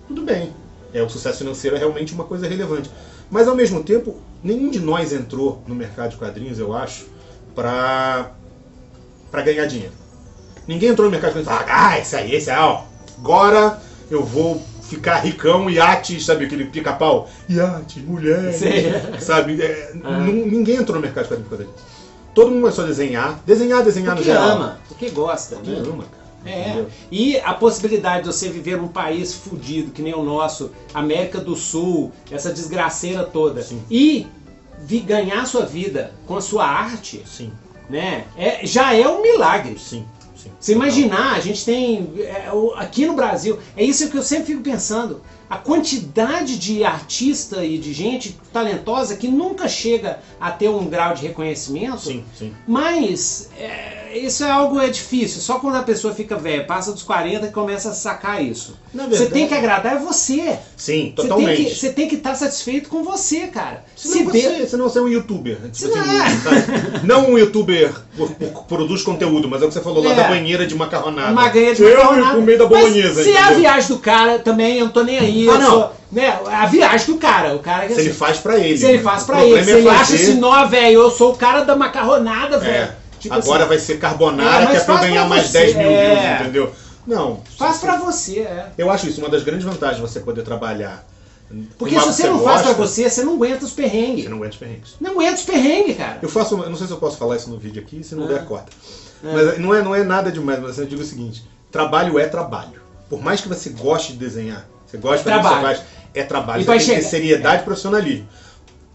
Tudo bem. é, o sucesso financeiro é realmente uma coisa relevante. Mas, ao mesmo tempo, nenhum de nós entrou no mercado de quadrinhos, eu acho, para para ganhar dinheiro. Ninguém entrou no mercado de quadrinhos e falou, ah, esse aí, esse aí, ó, agora eu vou ficar ricão, iates, sabe, aquele pica-pau, iates, mulheres, sabe, é, ah. ninguém entrou no mercado de quadrinhos. Todo mundo vai só desenhar, desenhar, desenhar no geral. O que ama, o que gosta, o que né? ama, cara. É, e a possibilidade de você viver num país fudido, que nem o nosso, América do Sul, essa desgraceira toda, Sim. e vi ganhar sua vida com a sua arte, Sim. né? É, já é um milagre. Sim. Sim. Você imaginar, a gente tem, é, aqui no Brasil, é isso que eu sempre fico pensando, a quantidade de artista e de gente talentosa que nunca chega a ter um grau de reconhecimento, sim, sim. mas é, isso é algo é difícil, só quando a pessoa fica velha, passa dos quarenta e começa a sacar isso. Na verdade, você tem que agradar é você. Sim, totalmente. Você tem que estar tá satisfeito com você, cara. Senão você, de... senão você é um youtuber. Tipo se assim, não, é. Não um youtuber que produz conteúdo, mas é o que você falou lá é. da banheira de macarronada. Uma banheira de eu macarronada. Eu comi da bolonhesa. Se é a viagem do cara também, eu não tô nem aí. Ah, não. Sou, né, a viagem do cara. O cara se assim, ele faz pra ele. Se ele faz pra ele. Se ele fazer... acha assim, não, velho, eu sou o cara da macarronada, velho. É. Tipo agora assim, vai ser carbonara, é, que é pra eu ganhar mais você. dez mil é. views, entendeu? Não. Faz pra você, é. Eu acho isso uma das grandes vantagens de você poder trabalhar. Porque se você não faz pra você, você não aguenta os perrengues. Você não aguenta os perrengues. Não aguenta os perrengues, cara. Eu faço, eu não sei se eu posso falar isso no vídeo aqui, se não ah. der, corta. É. Mas não é, não é nada demais, mas eu digo o seguinte, trabalho é trabalho. Por mais que você goste de desenhar, você gosta de trabalho, você faz, é trabalho, e você vai tem que ter seriedade e é. profissionalismo.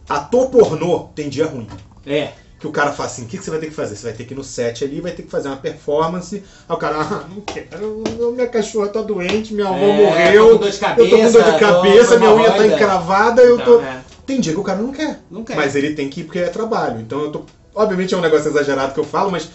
Ator pornô tem dia ruim. É. Que o cara fala assim, o que você vai ter que fazer? Você vai ter que ir no set ali, vai ter que fazer uma performance. Aí o cara, ah, não quero, minha cachorra tá doente, minha avó é, morreu, eu tô com dor de cabeça, eu tô com dor de cabeça minha unha tá encravada, eu então, tô... É. Tem dia que o cara não quer. Não quer. Mas ele tem que ir porque é trabalho. Então eu tô... Obviamente é um negócio exagerado que eu falo, mas...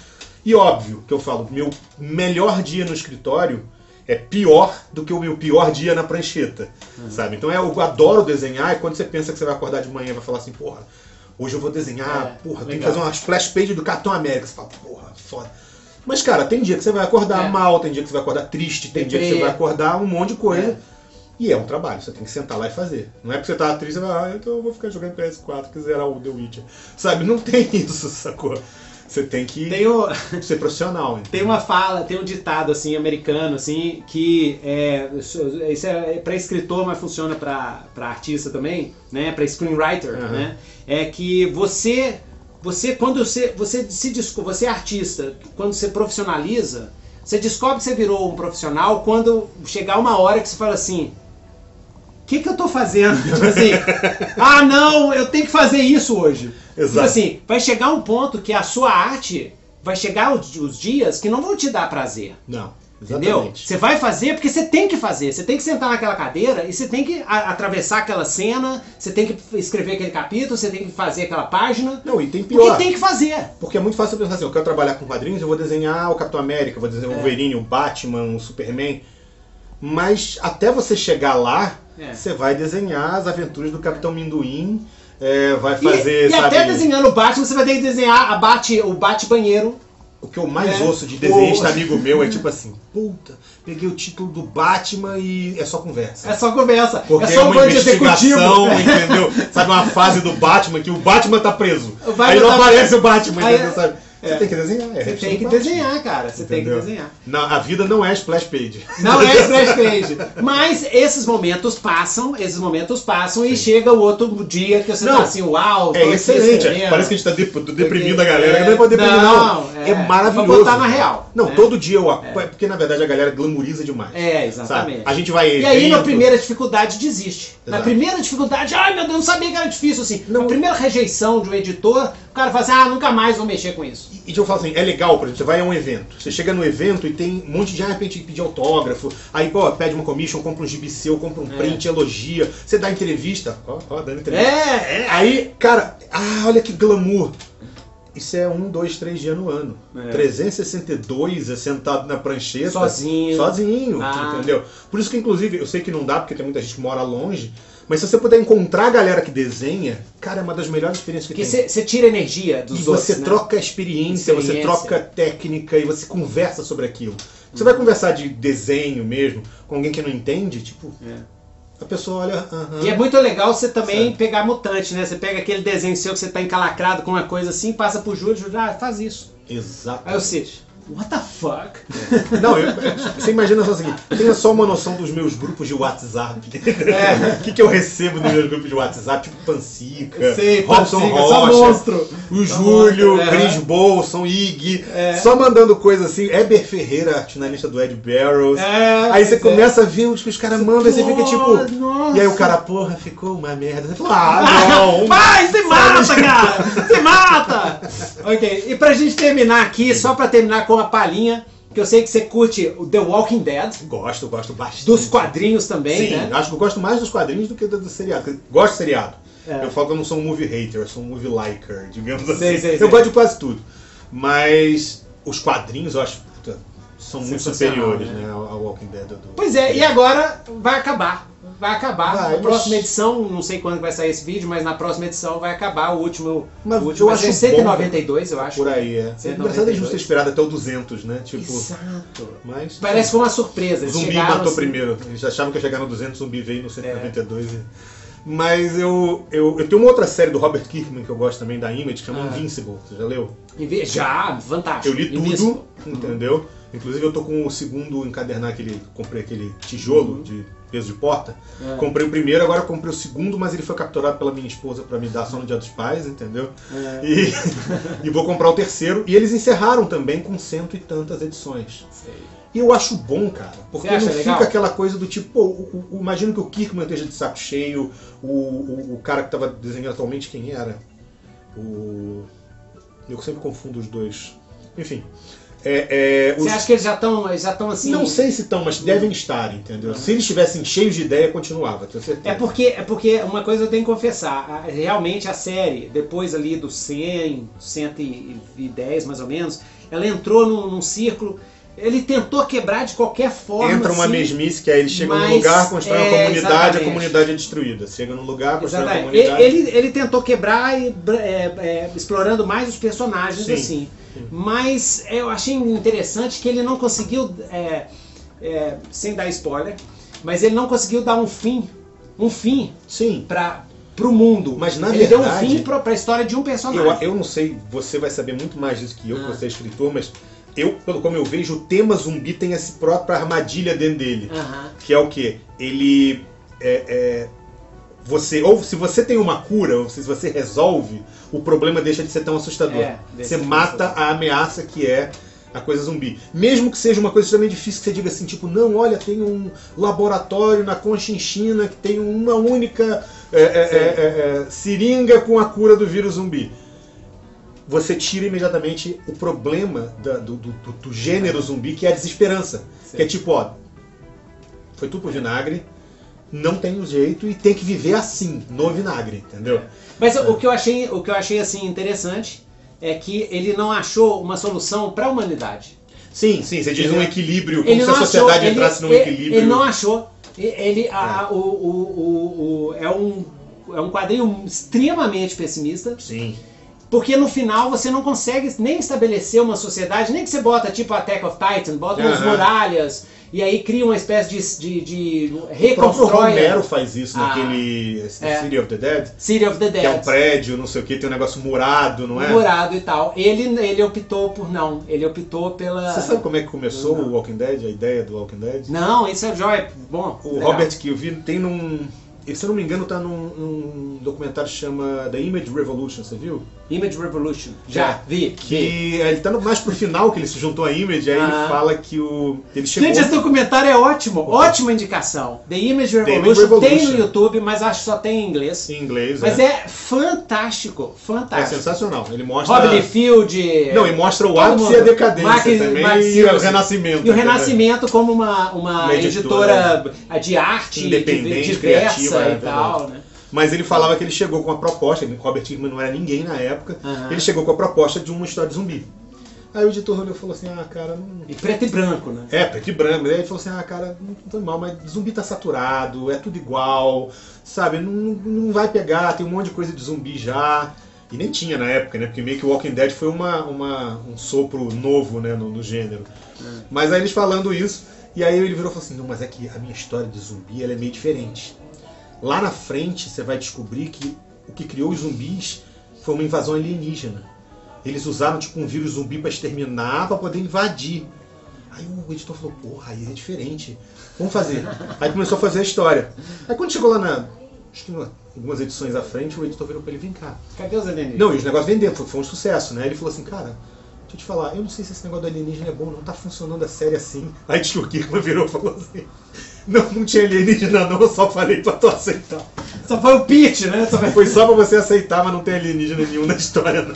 E óbvio que eu falo, meu melhor dia no escritório é pior do que o meu pior dia na prancheta, uhum. sabe? Então eu adoro desenhar e quando você pensa que você vai acordar de manhã e vai falar assim, porra, hoje eu vou desenhar, é, porra, tem que fazer uma splash page do Capitão América. Você fala, porra, foda. Mas, cara, tem dia que você vai acordar é. mal, tem dia que você vai acordar triste, tem, tem dia que você vai acordar um monte de coisa. É. E é um trabalho, você tem que sentar lá e fazer. Não é porque você tá triste e vai, ah, então eu vou ficar jogando P S quatro, que zerar o The Witcher. Sabe, não tem isso, sacou? Você tem que tem o... ser profissional. Então. Tem uma fala, tem um ditado assim, americano, assim, que é, isso é pra escritor, mas funciona pra, pra artista também, né? Pra screenwriter, uhum. né? É que você, você quando você, você se descobre, você é artista, quando você profissionaliza, você descobre que você virou um profissional quando chegar uma hora que você fala assim, o que que eu tô fazendo? Tipo assim, ah não, eu tenho que fazer isso hoje. Exato. Tipo assim, vai chegar um ponto que a sua arte vai chegar os, os dias que não vão te dar prazer. Não. Exatamente. Entendeu? Você vai fazer porque você tem que fazer, você tem que sentar naquela cadeira e você tem que a, atravessar aquela cena, você tem que escrever aquele capítulo, você tem que fazer aquela página. Não, e tem pior. Porque tem que fazer. Porque é muito fácil pensar assim, eu quero trabalhar com quadrinhos, eu vou desenhar o Capitão América, eu vou desenhar é. o Wolverine, o Batman, o Superman. Mas até você chegar lá, é. você vai desenhar as aventuras do Capitão Minduim, é, vai fazer... E, e sabe, até desenhando o Batman, você vai ter que desenhar a bate, o bate-banheiro. O que eu mais é. ouço de desenhista amigo meu é tipo assim, puta, peguei o título do Batman e é só conversa. É só conversa. Porque é só um uma investigação, entendeu? Sabe, uma fase do Batman que o Batman tá preso. Batman aí não tá aparece preso. o Batman, aí, entendeu? Sabe? É. Você tem que desenhar. É, você tem que desenhar, cara. Você entendeu? tem que desenhar. Não, a vida não é splash page. Não é splash page. Mas esses momentos passam, esses momentos passam Sim. e chega o outro dia que você não. tá assim, uau. É excelente. É, parece que a gente tá de, deprimindo é. a galera. Não é pra deprimir, não. não. É, é maravilhoso. Pra botar na real. Não, né? todo dia eu... É. Porque, na verdade, a galera glamoriza demais. É, exatamente. Sabe? A gente vai... E aí, na primeira dificuldade, desiste. Exato. Na primeira dificuldade, ai, meu Deus, não sabia que era difícil, assim. Não. Na primeira rejeição de um editor, o cara fala assim, ah, nunca mais vou mexer com isso. E, e eu falo assim, é legal, por exemplo, você vai a um evento. Você chega no evento e tem um monte de gente que pedir autógrafo. Aí, pô, pede uma commission, compra um gibi seu, compra um print, é. elogia. Você dá entrevista. Ó, ó, dando entrevista. É, é. Aí, cara, ah, olha que glamour. Isso é um, dois, três dias no ano. É. trezentos e sessenta e dois é sentado na prancheta. Sozinho. Sozinho, ah. entendeu? Por isso que, inclusive, eu sei que não dá, porque tem muita gente que mora longe. Mas se você puder encontrar a galera que desenha, cara, é uma das melhores experiências que, que tem. Porque você tira energia dos e outros, E você né? troca experiência, experiência, você troca técnica e você conversa sobre aquilo. Você hum. vai conversar de desenho mesmo com alguém que não entende, tipo... É. a pessoa olha... Uh -huh. E é muito legal você também certo. pegar mutante, né? Você pega aquele desenho seu que você tá encalacrado com uma coisa assim, passa pro Júlio, Júlio, ah, faz isso. Exato. Aí você... What the fuck? É. Não, eu, você imagina só o seguinte, tenha só uma noção dos meus grupos de WhatsApp. É. O que, que eu recebo nos meus grupos de WhatsApp? Tipo Pancica, sei, Robson Pancica, Rocha, só monstro. o só Júlio, monstro, é. Chris Bolson, Ig, é. só mandando coisa assim. Éber Ferreira, finalista do Ed Barrows. É, aí você é. começa a ver os que os caras mandam e você fica tipo... Nossa. E aí o cara, porra, ficou uma merda. Você fala, ah, não! Vai, se mata, cara! Se mata! Ok, e pra gente terminar aqui, só pra terminar com uma palhinha, que eu sei que você curte o The Walking Dead. Gosto, gosto bastante. Dos quadrinhos também, Sim, né? acho que eu gosto mais dos quadrinhos do que do, do seriado. Gosto do seriado. É. Eu falo que eu não sou um movie hater, eu sou um movie liker, digamos sei, assim. Sei, eu sei. gosto de quase tudo. Mas os quadrinhos, eu acho, puta, são muito superiores, né? né? Ao Walking Dead. Do... Pois é, e agora vai acabar. Vai acabar. Vai, na próxima mas... edição, não sei quando vai sair esse vídeo, mas na próxima edição vai acabar o último. Mas o último eu acho cento e noventa e dois, bom, eu acho. Por aí, é. É engraçado a gente não ter esperado até o duzentos, né? Tipo, exato. Mas, parece que foi uma surpresa. O zumbi chegaram, matou assim... primeiro. Eles achavam que ia chegar no duzentos, o zumbi veio no cento e noventa e dois. É. Mas eu, eu, eu tenho uma outra série do Robert Kirkman que eu gosto também, da Image, que chama ah. Invincible. Você já leu? Invi já, fantástico. Eu li tudo, Invincible. entendeu? Hum. Inclusive eu tô com o segundo encadernar, aquele, comprei aquele tijolo hum. de... peso de porta, é. comprei o primeiro, agora comprei o segundo, mas ele foi capturado pela minha esposa para me dar só no Dia dos Pais, entendeu? É. E, e vou comprar o terceiro. E eles encerraram também com cento e tantas edições. Sei. E eu acho bom, cara, porque não fica legal? aquela coisa do tipo, pô, o, o, imagino que o Kirkman esteja de saco cheio, o, o, o cara que estava desenhando atualmente, quem era? O... Eu sempre confundo os dois. Enfim... É, é, os... Você acha que eles já estão já estão assim? Não sei se estão, mas devem estar, entendeu? Uhum. Se eles estivessem cheios de ideia, continuava, tenho certeza. É porque, é porque uma coisa eu tenho que confessar, realmente a série, depois ali do cem, cento e dez mais ou menos, ela entrou num, num círculo... Ele tentou quebrar de qualquer forma. Entra uma assim, mesmice, que aí ele chega num lugar, constrói é, uma comunidade, exatamente. a comunidade é destruída. Chega num lugar, constrói exatamente. uma comunidade... Ele, ele tentou quebrar, e, é, é, explorando mais os personagens, Sim. assim. Sim. Mas eu achei interessante que ele não conseguiu, é, é, sem dar spoiler, mas ele não conseguiu dar um fim, um fim Sim. pra... pro mundo, mas na ele verdade, deu um fim pra, pra história de um personagem. Eu, eu não sei, você vai saber muito mais disso que eu, ah. que você é escritor, mas... Eu, pelo como eu vejo, o tema zumbi tem essa própria armadilha dentro dele. Uhum. Que é o quê? Ele... É, é, você, ou se você tem uma cura, ou se você resolve, o problema deixa de ser tão assustador. É, você mata assustador. a ameaça que é a coisa zumbi. Mesmo que seja uma coisa extremamente difícil, que você diga assim, tipo, não, olha, tem um laboratório na Conchinchina que tem uma única é, é, é, é, é, seringa com a cura do vírus zumbi. Você tira imediatamente o problema da, do, do, do gênero zumbi, que é a desesperança. Sim. Que é tipo, ó, foi tudo pro vinagre, não tem um jeito e tem que viver assim, no vinagre, entendeu? Mas é. o, que eu achei, o que eu achei assim interessante é que ele não achou uma solução para a humanidade. Sim, sim, você diz ele, um equilíbrio, como se a sociedade achou, entrasse ele, num ele, equilíbrio. Ele não achou, ele, é. A, o, o, o, é, um, é um quadrinho extremamente pessimista. Sim. Porque no final você não consegue nem estabelecer uma sociedade, nem que você bota tipo Attack of Titan, bota uhum. umas muralhas, e aí cria uma espécie de... de, de reconstrói. O próprio Romero faz isso ah, naquele é. City of the Dead. City of the Dead. Que é um prédio, não sei o que, tem um negócio murado, não é? Murado e tal. Ele, ele optou por não, ele optou pela... Você sabe como é que começou não. o Walking Dead, a ideia do Walking Dead? Não, isso é joia, bom. O legal. Robert que eu vi tem num... Se eu não me engano, tá num, num documentário que chama The Image Revolution, você viu? Image Revolution, já, é, vi. Que vi. Ele tá mais pro final, que ele se juntou à Image, aí ah. ele fala que o... Ele chegou... Gente, esse documentário é ótimo, okay. ótima indicação. The Image Revolution, The Image Revolution tem no YouTube, mas acho que só tem em inglês. Em inglês, Mas é, é fantástico, fantástico. É sensacional, ele mostra... Rob Liefeld... Não, ele mostra o ápice e a decadência Max, também, Max e o Renascimento. E o Renascimento como uma, uma, uma editora, editora de arte, independente, de, diversa. É, e tal, né? Mas ele falava que ele chegou com a proposta, o Robert Kirkman não era ninguém na época, uhum. ele chegou com a proposta de uma história de zumbi. Aí o editor olhou e falou assim, ah, cara... Não... E preto e branco, né? É, preto e branco. Aí ele falou assim, ah, cara, não foi mal, mas zumbi tá saturado, é tudo igual, sabe? Não, não vai pegar, tem um monte de coisa de zumbi já. E nem tinha na época, né? Porque meio que o Walking Dead foi uma, uma, um sopro novo, né, no, no gênero. Uhum. Mas aí eles falando isso, e aí ele virou e falou assim, não, mas é que a minha história de zumbi, ela é meio diferente. Lá na frente você vai descobrir que o que criou os zumbis foi uma invasão alienígena. Eles usaram tipo um vírus zumbi para exterminar, para poder invadir. Aí o editor falou, porra, aí é diferente, vamos fazer. Aí começou a fazer a história. Aí quando chegou lá na... acho que uma, algumas edições à frente, o editor virou pra ele, vem cá. Cadê os alienígenas? Não, e os negócios venderam, foi, foi um sucesso, né? Ele falou assim, cara, deixa eu te falar, eu não sei se esse negócio do alienígena é bom, não tá funcionando a série assim. Aí diz que o Kirkman virou e falou assim, não, não tinha alienígena não, eu só falei pra tu aceitar. Só foi o pitch, né? Só foi só pra você aceitar, mas não tem alienígena nenhum na história não.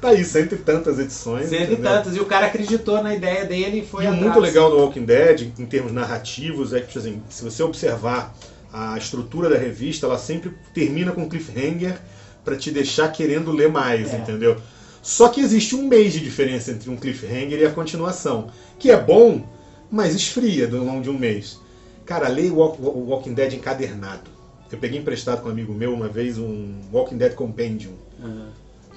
Tá aí, cento e tantas edições. Cento e tantas, e o cara acreditou na ideia dele e foi atrás. E o muito legal do Walking Dead, em termos narrativos, é que assim, se você observar a estrutura da revista, ela sempre termina com cliffhanger pra te deixar querendo ler mais, é. entendeu? Só que existe um mês de diferença entre um cliffhanger e a continuação, que é bom, mas esfria ao longo de um mês. Cara, leia o Walking Dead encadernado. Eu peguei emprestado com um amigo meu uma vez um Walking Dead Compendium. Uhum.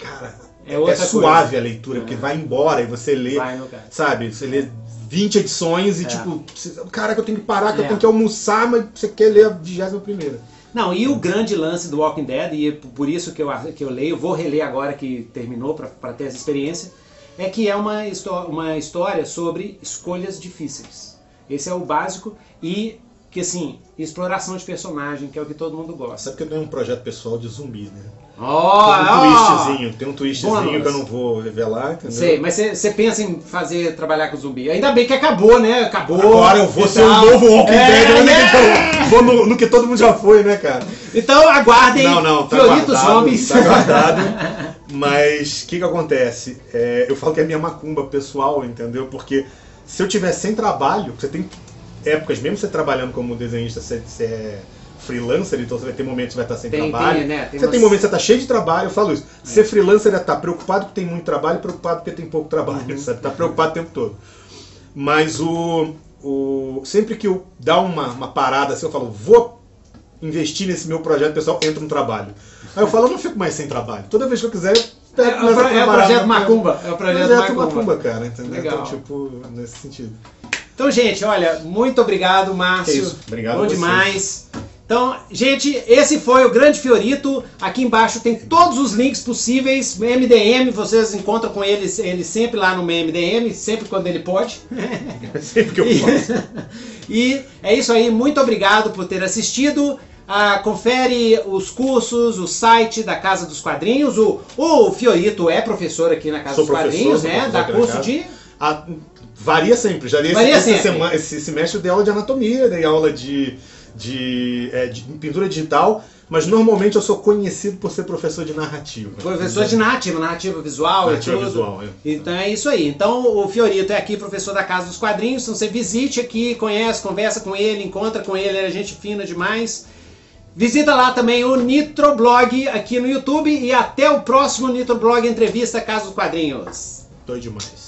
Cara, é, é suave coisa. A leitura, uhum. porque vai embora e você lê, sabe? Você lê vinte edições e é. tipo, caraca, eu tenho que parar, que é. eu tenho que almoçar, mas você quer ler a vigésima primeira. Não, e o grande lance do Walking Dead, e por isso que eu, que eu leio, vou reler agora que terminou para ter essa experiência, é que é uma, uma história sobre escolhas difíceis. Esse é o básico e... que assim, exploração de personagem, que é o que todo mundo gosta. Sabe que eu tenho um projeto pessoal de zumbi, né? Oh, tem um oh, twistzinho, tem um twistzinho que eu não vou revelar, entendeu? Sei, mas você pensa em fazer, trabalhar com zumbi. Ainda bem que acabou, né? Acabou. Agora eu vou ser um novo Walking Dead, é, é. vou no, no que todo mundo já foi, né, cara? Então aguardem, não, não, tá Fiorito Zombies. Tá guardado. Mas o que que acontece? É, eu falo que é minha macumba pessoal, entendeu? Porque se eu tiver sem trabalho, você tem que... épocas, mesmo você trabalhando como desenhista, você, você é freelancer, então você vai ter momentos que vai estar sem tem, trabalho. Tem, né? tem você umas... tem momentos que você tá cheio de trabalho, eu falo isso. É. Ser freelancer é tá preocupado porque tem muito trabalho, preocupado porque tem pouco trabalho, uhum. sabe? Tá preocupado o tempo todo. Mas o, o sempre que eu dá uma, uma parada assim, eu falo, vou investir nesse meu projeto, o pessoal entra no trabalho. Aí eu falo, eu não fico mais sem trabalho. Toda vez que eu quiser, eu É, é, o, pro, é, o projeto Macumba. É o projeto, projeto Macumba. Macumba, cara, entendeu? Legal. Então, tipo, nesse sentido. Então, gente, olha, muito obrigado, Márcio. É isso. Obrigado Bom demais. Então, gente, esse foi o Grande Fiorito. Aqui embaixo tem todos os links possíveis. M D M, vocês encontram com ele, ele sempre lá no M D M, sempre quando ele pode. Sempre que eu posso. E é isso aí. Muito obrigado por ter assistido. Ah, confere os cursos, o site da Casa dos Quadrinhos. O, o Fiorito é professor aqui na Casa Sou dos Quadrinhos, né? Dá curso de... A... Varia sempre, já dei Varia esse, sempre. Esse, semana, esse semestre eu dei aula de anatomia, dei aula de, de, é, de pintura digital, mas normalmente eu sou conhecido por ser professor de narrativa. Professor de narrativa, narrativa visual narrativa e tudo. Visual, é. Então é isso aí. Então o Fiorito é aqui professor da Casa dos Quadrinhos, então você visite aqui, conhece, conversa com ele, encontra com ele, ele é gente fina demais. Visita lá também o Nitro Blog aqui no YouTube e até o próximo Nitro Blog Entrevista Casa dos Quadrinhos. Doido demais.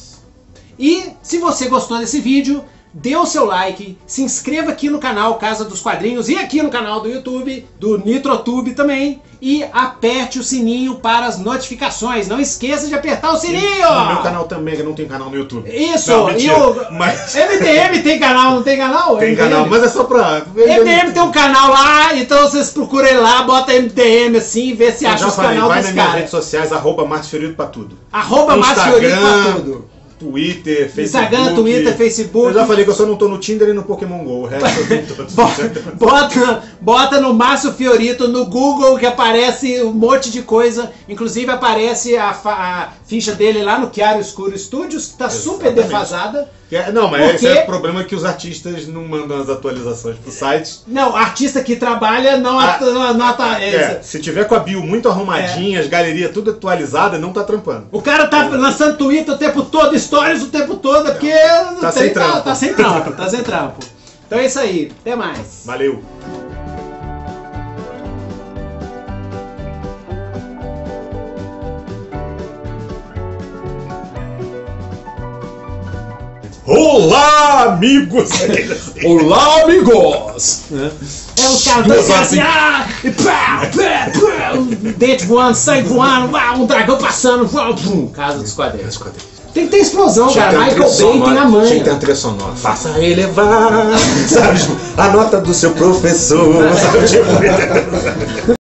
E se você gostou desse vídeo, dê o seu like, se inscreva aqui no canal Casa dos Quadrinhos e aqui no canal do YouTube, do NitroTube também, e aperte o sininho para as notificações. Não esqueça de apertar o sininho! E no meu canal também, que não tem canal no YouTube. Isso! Não, e o mas... M D M tem canal, não tem canal? Tem M D M. Canal, mas é só pra... M D M tem um canal lá, então vocês procurem lá, bota M D M assim, vê se Eu acha os falei, canal vai dos caras. Vai nas minhas cara. redes sociais, arroba Márcio Fiorito pra tudo. Arroba Márcio Fiorito pra tudo. Twitter, Facebook... Instagram, Twitter, Facebook... Eu já falei que eu só não tô no Tinder e no Pokémon GO. O resto eu tenho todos. bota, bota no Márcio Fiorito, no Google, que aparece um monte de coisa. Inclusive aparece a, a ficha dele lá no Chiaro Escuro Studios, que tá Exatamente. super defasada. Não, mas porque... esse é o problema que os artistas não mandam as atualizações pro site. Não, artista que trabalha não nota. É, se tiver com a bio muito arrumadinha, é. as galerias tudo atualizada, não tá trampando. O cara tá é. lançando Twitter o tempo todo, stories o tempo todo, é. porque tá sem, tá, tá sem trampo. Tá sem trampo. Então é isso aí, até mais. Valeu. Olá, amigos! Olá, amigos! É o cara do assim, ah, e pá, pá, pá, um dente voando, sangue voando, um dragão passando, Casa dos Quadrinhos. Tem que ter explosão, tinha cara. Michael Bay tem a mãe. Tinha que ter uma trilha sonora. Faça elevar, sabe? Tipo, a nota do seu professor. Sabe? Tipo,